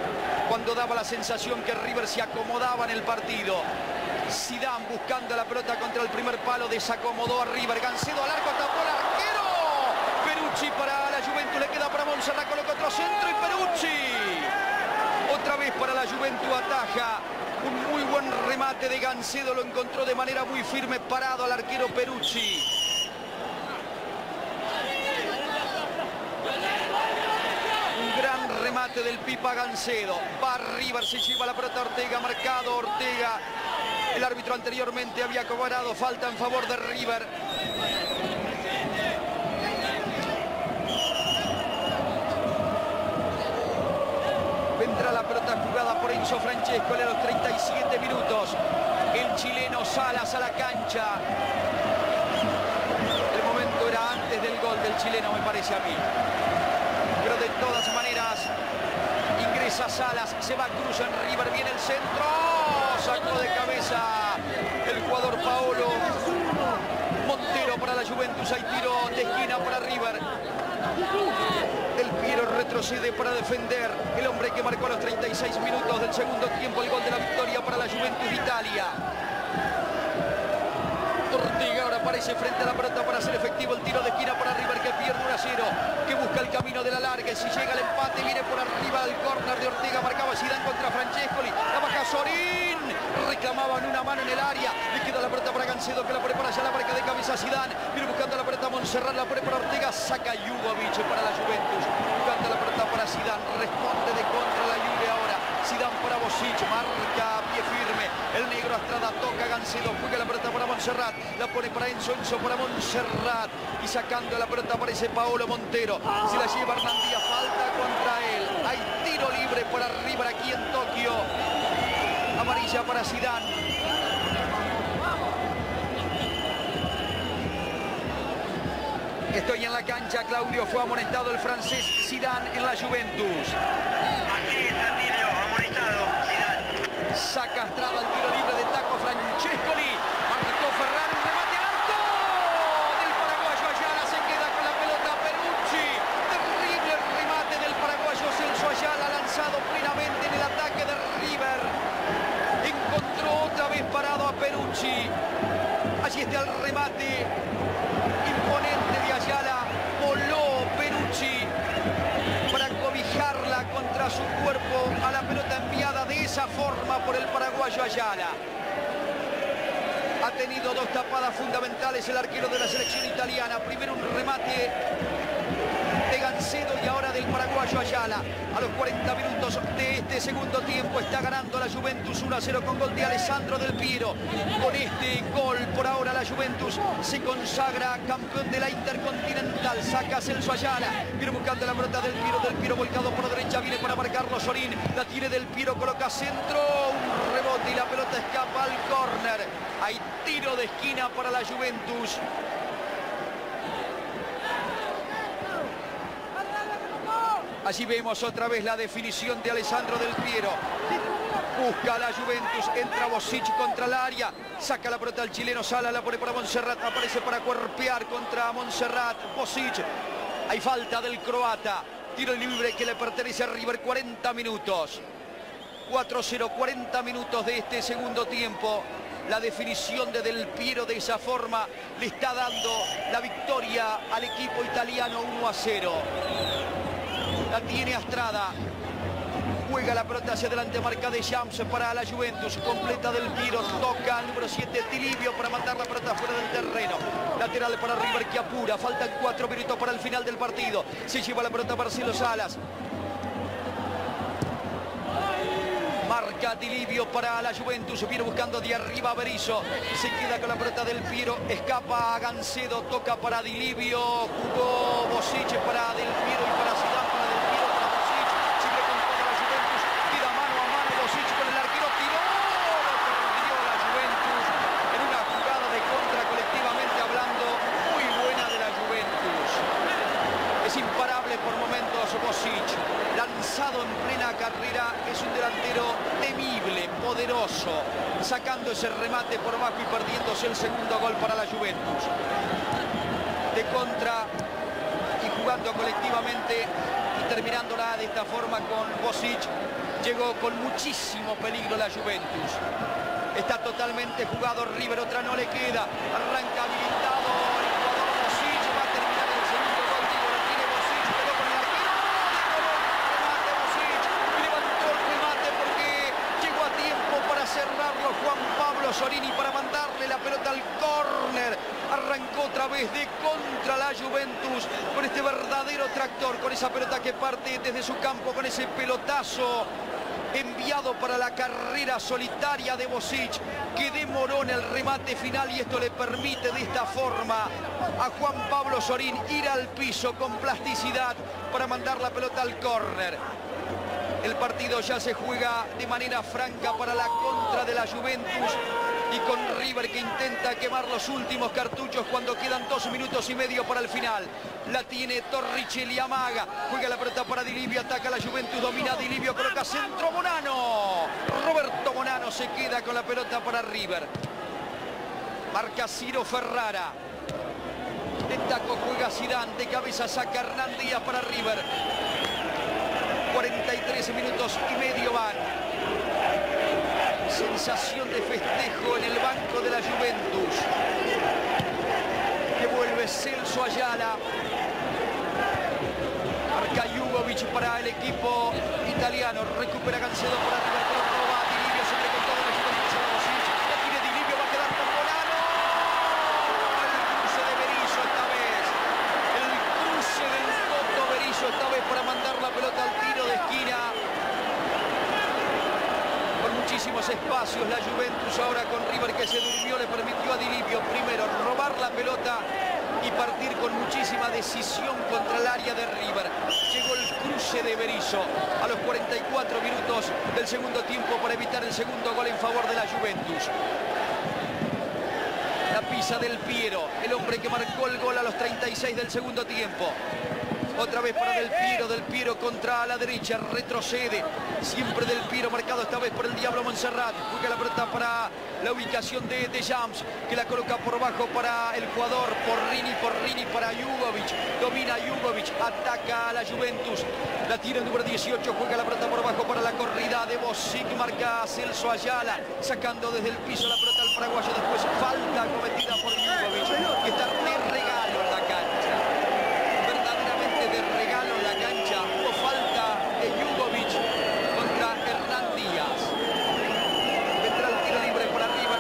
cuando daba la sensación que River se acomodaba en el partido. Zidane buscando la pelota contra el primer palo, desacomodó a River. Gancedo al arco, tapó el arquero. Peruzzi para la Juventus, le queda para Monserrat, coloca otro centro y Peruzzi. Otra vez para la Juventus ataja. Un muy buen remate de Gancedo, lo encontró de manera muy firme, parado al arquero Peruzzi. Un gran remate remate del Pipa Gancedo. Va River, se lleva la pelota Ortega, marcado Ortega. El árbitro anteriormente había cobrado falta en favor de River. Vendrá la pelota jugada por Enzo Francesco a los 37 minutos. El chileno Salas a la cancha. El momento era antes del gol del chileno, me parece a mí. Pero de todas maneras, ingresa Salas, se va Cruz en River, viene el centro. Sacó de cabeza el jugador Paolo. Montero para la Juventus, hay tiro de esquina para River. Del Piero retrocede para defender. El hombre que marcó a los 36 minutos del segundo tiempo el gol de la victoria para la Juventus de Italia. Ortega ahora aparece frente a la pelota para hacer efectivo el tiro de esquina para River, que pierde 1-0, que busca el camino de la larga. Si llega el empate, viene por arriba del córner de Ortega. Marcaba Zidane contra Francescoli. La baja Sorín. Reclamaban una mano en el área. Le queda la pelota para Gancedo, que la prepara ya la marca de cabeza Zidane. Viene buscando la pelota Monserrat, la prepara Ortega. Saca Jugović para la Juventus. Buscando la pelota para Zidane. Responde de contra la Juve ahora. Zidane para Bokšić. Marca a pie firme. El negro Astrada toca Gancedo. Juega la pelota para Monserrat. La pone para Enzo. Enzo para Monserrat. Y sacando la pelota aparece Paolo Montero. Se la lleva Hernán Díaz. Falta contra él. Hay tiro libre para River aquí en Tokio. Amarilla para Zidane. Estoy en la cancha, Claudio, fue amonestado el francés Zidane en la Juventus. Aquí está Emilio, amonestado Zidane. Saca Astrada el tiro libre de taco Francescoli. Marcó Ferrara, un remate al alto del paraguayo Ayala, se queda con la pelota Peruzzi. Terrible el remate del paraguayo Celso Ayala, lanzado plenamente en el ataque de River. Encontró otra vez parado a Peruzzi. Allí está el remate imponente de Ayala. Voló Peruzzi para cobijarla contra su cuerpo a la pelota enviada de esa forma por el paraguayo Ayala. Ha tenido dos tapadas fundamentales el arquero de la selección italiana. Primero un remate de Gancedo y ahora del paraguayo Ayala. A los 40 minutos de este segundo tiempo está ganando la Juventus 1-0 con gol de Alessandro Del Piero. Con este gol por ahora la Juventus se consagra campeón de la Intercontinental. Saca Celso Ayala, viene buscando la pelota Del Piero. Del Piero volcado por la derecha, viene para marcarlo Sorín. La tiene Del Piero, coloca centro, un rebote y la pelota escapa al córner. Hay tiro de esquina para la Juventus. Allí vemos otra vez la definición de Alessandro Del Piero. Busca a la Juventus, entra Bokšić contra el área. Saca la pelota al chileno Sala, la pone para Monserrat. Aparece para cuerpear contra Monserrat. Bokšić. Hay falta del croata. Tiro libre que le pertenece a River. 40 minutos. 4-0, 40 minutos de este segundo tiempo. La definición de Del Piero de esa forma le está dando la victoria al equipo italiano 1-0. La tiene Astrada. Juega la pelota hacia adelante, marca Deschamps para la Juventus. Completa Del Piero, toca al número 7, Di Livio, para mandar la pelota fuera del terreno. Lateral para River que apura. Faltan 4 minutos para el final del partido. Se lleva la pelota Marcelo Salas. Marca Di Livio para la Juventus, viene buscando de arriba a Berizzo, se queda con la pelota Del Piero, escapa a Gancedo, toca para Di Livio, jugó Bokšić para Del Piero y para Zidane, para Del Piero, para Bokšić, sigue con toda la Juventus, queda mano a mano Bokšić con el arquero, tiró, lo perdió la Juventus en una jugada de contra colectivamente hablando, muy buena de la Juventus. Es imparable por momentos Bokšić. Lanzado en plena carrera, es un delantero temible, poderoso, sacando ese remate por abajo y perdiéndose el segundo gol para la Juventus. De contra y jugando colectivamente y terminándola de esta forma con Bokšić, llegó con muchísimo peligro la Juventus. Está totalmente jugado River, otra no le queda, arranca habilitado. Cerrarlo Juan Pablo Pablo Sorín y para mandarle la pelota al córner. Arrancó otra vez de contra la Juventus con este verdadero tractor, con esa pelota que parte desde su campo, con ese pelotazo enviado para la carrera solitaria de Bokšić, que demoró en el remate final, y esto le permite de esta forma a Juan Pablo Sorín ir al piso con plasticidad para mandar la pelota al córner. El partido ya se juega de manera franca para la contra de la Juventus, y con River que intenta quemar los últimos cartuchos cuando quedan 2 minutos y medio para el final. La tiene Torricelli, amaga, juega la pelota para Di Livio, ataca la Juventus, domina Di Livio, coloca centro, Bonano. Roberto Bonano se queda con la pelota para River. Marca Ciro Ferrara. De taco juega Zidane, de cabeza saca Hernán Díaz para River. 43 minutos y medio van. Sensación de festejo en el banco de la Juventus. Que vuelve Celso Ayala. Marca Jugović para el equipo italiano. Recupera Gancedo para arriba. Di Livio sobre con todo. La Juventus a Bokšić. La tiene Di Livio, va a quedar con Bonano. El cruce de Berizzo esta vez. El cruce del Toto Berizzo esta vez para mandar la pelota al tiro de esquina. Muchísimos espacios la Juventus ahora con River que se durmió, le permitió a Di Livio primero robar la pelota y partir con muchísima decisión contra el área de River. Llegó el cruce de Berizzo a los 44 minutos del segundo tiempo para evitar el segundo gol en favor de la Juventus. La pisa Del Piero, el hombre que marcó el gol a los 36 del segundo tiempo. Otra vez para Del Piero, Del Piero contra la derecha, retrocede, siempre Del Piero, marcado esta vez por el Diablo Monserrat, juega la pelota para la ubicación de Deschamps, que la coloca por bajo para el jugador Porrini, Porrini para Jugović, domina Jugović, ataca a la Juventus, la tira el número 18, juega la pelota por bajo para la corrida de Bokšić, marca Celso Ayala, sacando desde el piso la pelota al paraguayo, después falta cometida por Jugović, que está de regalo en la cancha. De regalo en la cancha, hubo falta de Jugović contra Hernán Díaz. Vendrá el tiro libre por arriba,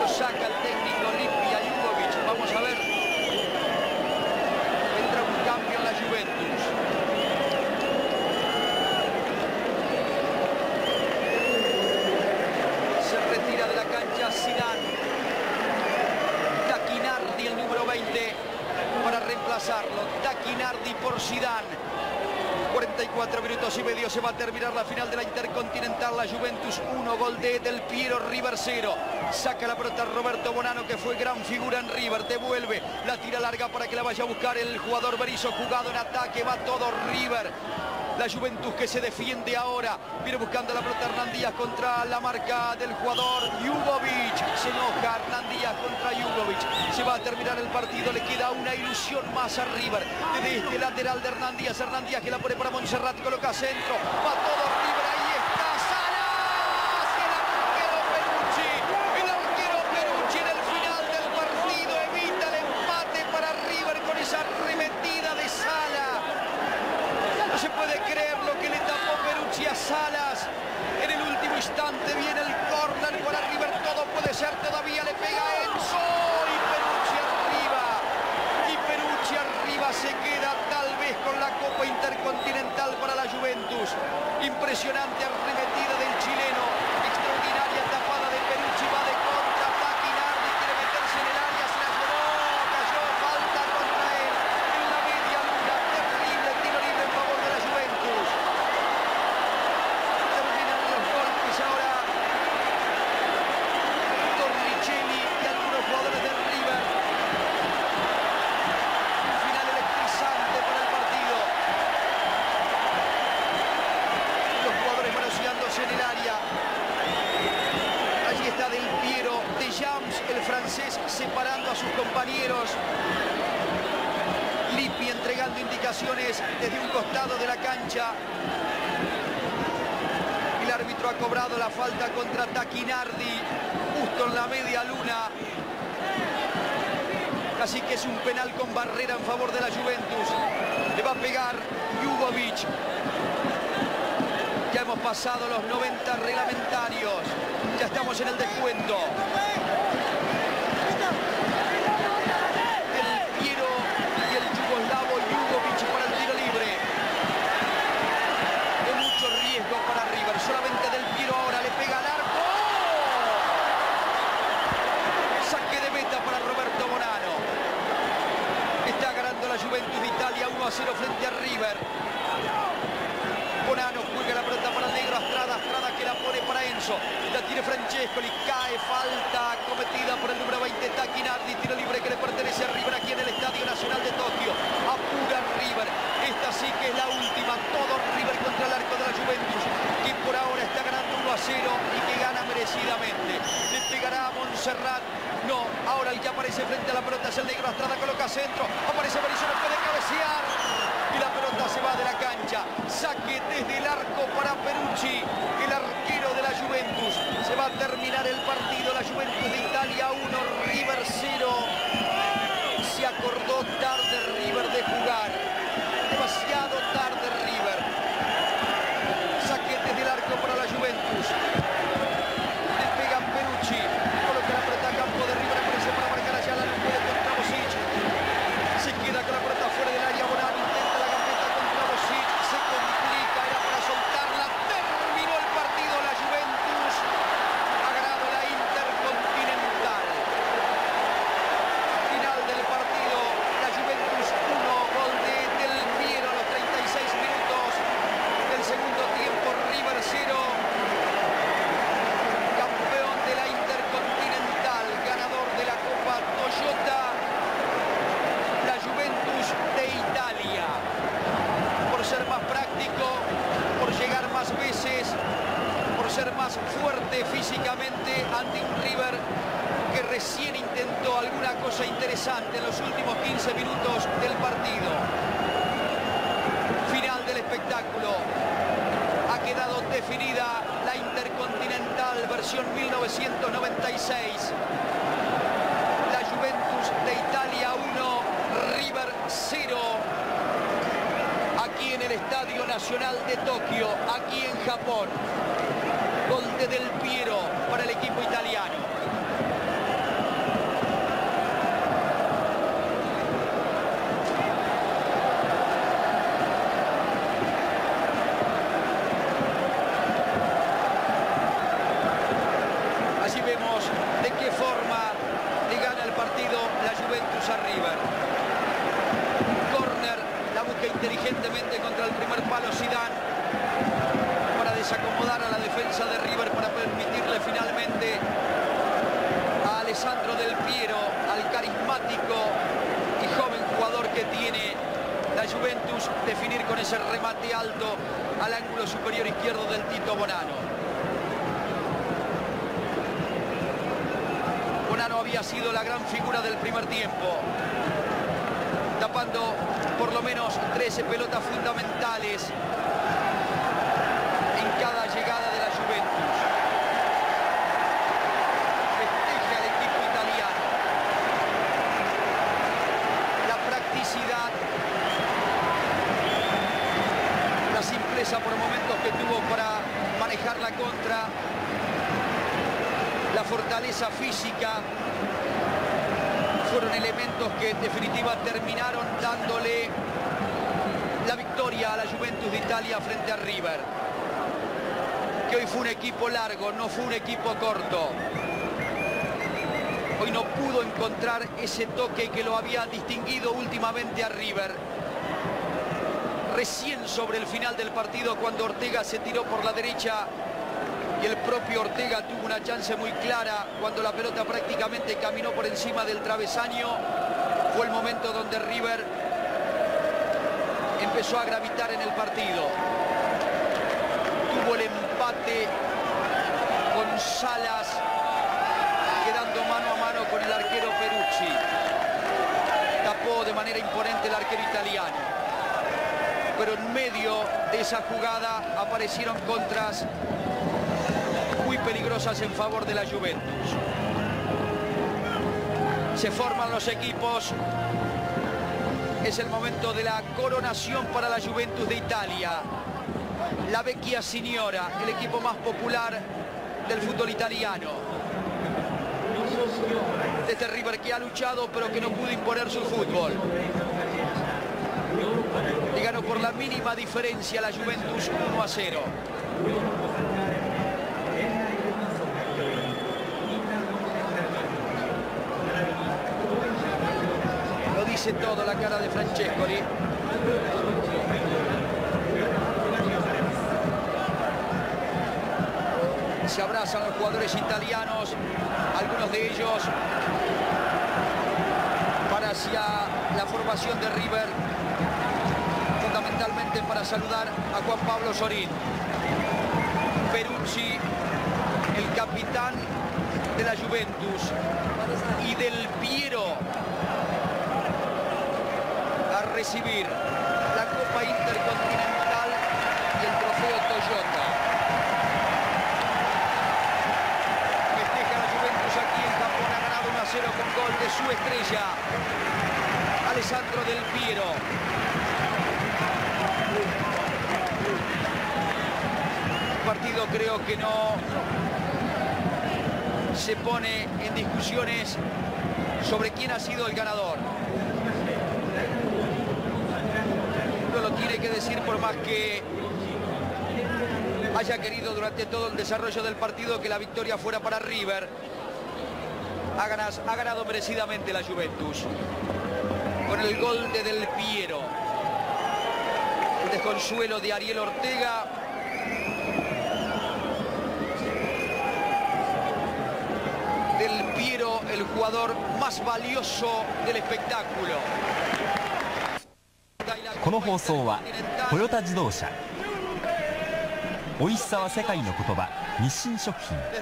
lo saca el técnico, limpia Jugović, vamos a ver. Entra un cambio en la Juventus. Se retira de la cancha Zidane. Taquinardi, el número 20. Para reemplazarlo, Taquinardi por Zidane. 44 minutos y medio, se va a terminar la final de la Intercontinental. La Juventus 1, gol de Del Piero, River 0. Saca la pelota Roberto Bonano, que fue gran figura en River, devuelve, la tira larga para que la vaya a buscar el jugador Berizzo, jugado en ataque, va todo River. La Juventus que se defiende ahora, viene buscando la pelota Hernán Díaz contra la marca del jugador Jugović. Se enoja Hernán Díaz contra Jugović. Se va a terminar el partido, le queda una ilusión más a River. Desde este lateral de Hernán Díaz que la pone para Monserrat, coloca centro, va todo River, ahí está Salas, el arquero Peruzzi en el final del partido evita el empate para River con esa arremetida de Salas. No se puede creer lo que le tapó Peruzzi a Salas. En el último instante viene el córner para River. Todo puede ser todavía. Le pega Enzo. Y Peruzzi arriba. Y Peruzzi arriba se queda tal vez con la Copa Intercontinental para la Juventus. Impresionante arremetida del chileno. Extraordinaria tapada de Peruzzi. Va de contra. Taquinardi quiere meterse en el área. Se la llevó. Cayó. Falta contra él. En la media luna. Terrible tiro libre en favor. Ahora Torricelli y algunos jugadores de River. Un final electrizante para el partido. Los jugadores manoseándose en el área. Allí está Del Piero, Deschamps, el francés, separando a sus compañeros. Lippi entregando indicaciones desde un costado de la cancha. El árbitro ha cobrado la falta contra Taquinardi, justo en la media luna. Así que es un penal con barrera en favor de la Juventus. Le va a pegar Jugović. Ya hemos pasado los 90 reglamentarios. Ya estamos estamos en el descuento. Del Piero y el yugoslavo Jugović para el tiro libre. De mucho riesgo para River. Solamente Del Piero ahora le pega al arco. Saque de meta para Roberto Bonano. Está ganando la Juventus de Italia 1-0 frente a River. Bonano juega la pelota para el negro Astrada, que la pone para Enzo, la tiene Francesco, le cae, falta cometida por el número 20 Tacchinardi, tiro libre que le pertenece a River aquí en el Estadio Nacional de Tokio. Apura River, esta sí que es la última, todo River contra el arco de la Juventus, que por ahora está ganando 1-0 y que gana merecidamente. Le pegará a Monserrat, no, ahora el que aparece frente a la pelota es el negro Astrada, coloca centro, aparece Berizzo, no puede cabecear y la pelota se va de la cancha. Saque desde el arco para Peruzzi, el arquero de la Juventus. Se va a terminar el partido, la Juventus de Italia 1, River 0. Se acordó tarde River de jugar, demasiado tarde River. Saque desde el arco para la Juventus, le pega Peruzzi, coloca la pelota a campo de River, aparece para marcar a Ayala, no puede contra Bokšić, se queda con la pelota fuera del área. Bonano intenta la gambeta contra Bokšić, se complica, era para soltarla. Terminó el partido, la Juventus ha ganado la Intercontinental. Final del partido, la Juventus 1, gol de Del Piero a los 36 minutos del segundo tiempo, River 0. Por ser más fuerte físicamente ante un River que recién intentó alguna cosa interesante en los últimos 15 minutos del partido. Final del espectáculo. Ha quedado definida la Intercontinental versión 1996. La Juventus de Italia 1, River 0. Aquí en el Estadio Nacional de Tokio, aquí en Japón. Gol de Del Piero para el equipo italiano. Así vemos de qué forma le gana el partido la Juventus a River. Que inteligentemente contra el primer palo Zidane para desacomodar a la defensa de River, para permitirle finalmente a Alessandro Del Piero, al carismático y joven jugador que tiene la Juventus, definir con ese remate alto al ángulo superior izquierdo del Tito Bonano. Bonano había sido la gran figura del primer tiempo, tapando por lo menos 13 pelotas fundamentales en cada llegada de la Juventus. Festeja al equipo italiano. La practicidad, la simpleza por momentos que tuvo para manejar la contra, la fortaleza física, fueron elementos que en definitiva terminaron dándole la victoria a la Juventus de Italia frente a River, que hoy fue un equipo largo, no fue un equipo corto. Hoy no pudo encontrar ese toque que lo había distinguido últimamente a River. Recién sobre el final del partido, cuando Ortega se tiró por la derecha, y el propio Ortega tuvo una chance muy clara cuando la pelota prácticamente caminó por encima del travesaño. Fue el momento donde River empezó a gravitar en el partido. Tuvo el empate con Salas, quedando mano a mano con el arquero Peruzzi. Tapó de manera imponente el arquero italiano. Pero en medio de esa jugada aparecieron contras muy peligrosas en favor de la Juventus. Se forman los equipos. Es el momento de la coronación para la Juventus de Italia. La Vecchia Signora, el equipo más popular del fútbol italiano. De este River que ha luchado pero que no pudo imponer su fútbol. Le ganó por la mínima diferencia a la Juventus 1-0. Lo dice todo la cara de Francesco. Se abrazan los jugadores italianos, algunos de ellos para hacia la formación de River, fundamentalmente para saludar a Juan Pablo Sorín. Peruzzi, el capitán de la Juventus, y Del Piero a recibir la Copa Intercontinental y el trofeo Toyota. Con gol de su estrella, Alessandro Del Piero. Un partido creo que no se pone en discusiones sobre quién ha sido el ganador. No lo tiene que decir por más que haya querido durante todo el desarrollo del partido que la victoria fuera para River. Ha ganado merecidamente la Juventus con el gol de Del Piero, el desconsuelo de Ariel Ortega, Del Piero, el jugador más valioso del espectáculo. この放送はトヨタ自動車。美味しさは世界の言葉。 日清食品、人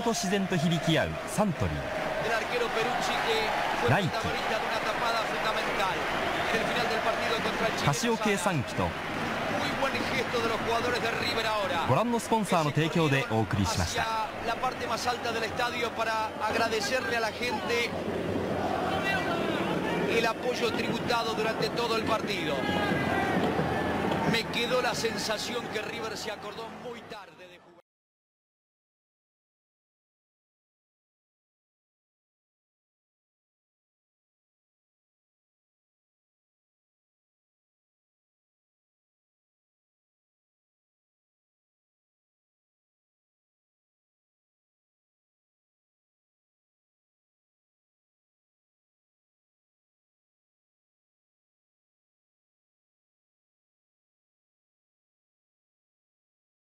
と自然と響き合うサントリー、ライキ、カシオ計算機とご覧のスポンサーの提供でお送りしました。 Me quedó la sensación que River se acordó muy tarde.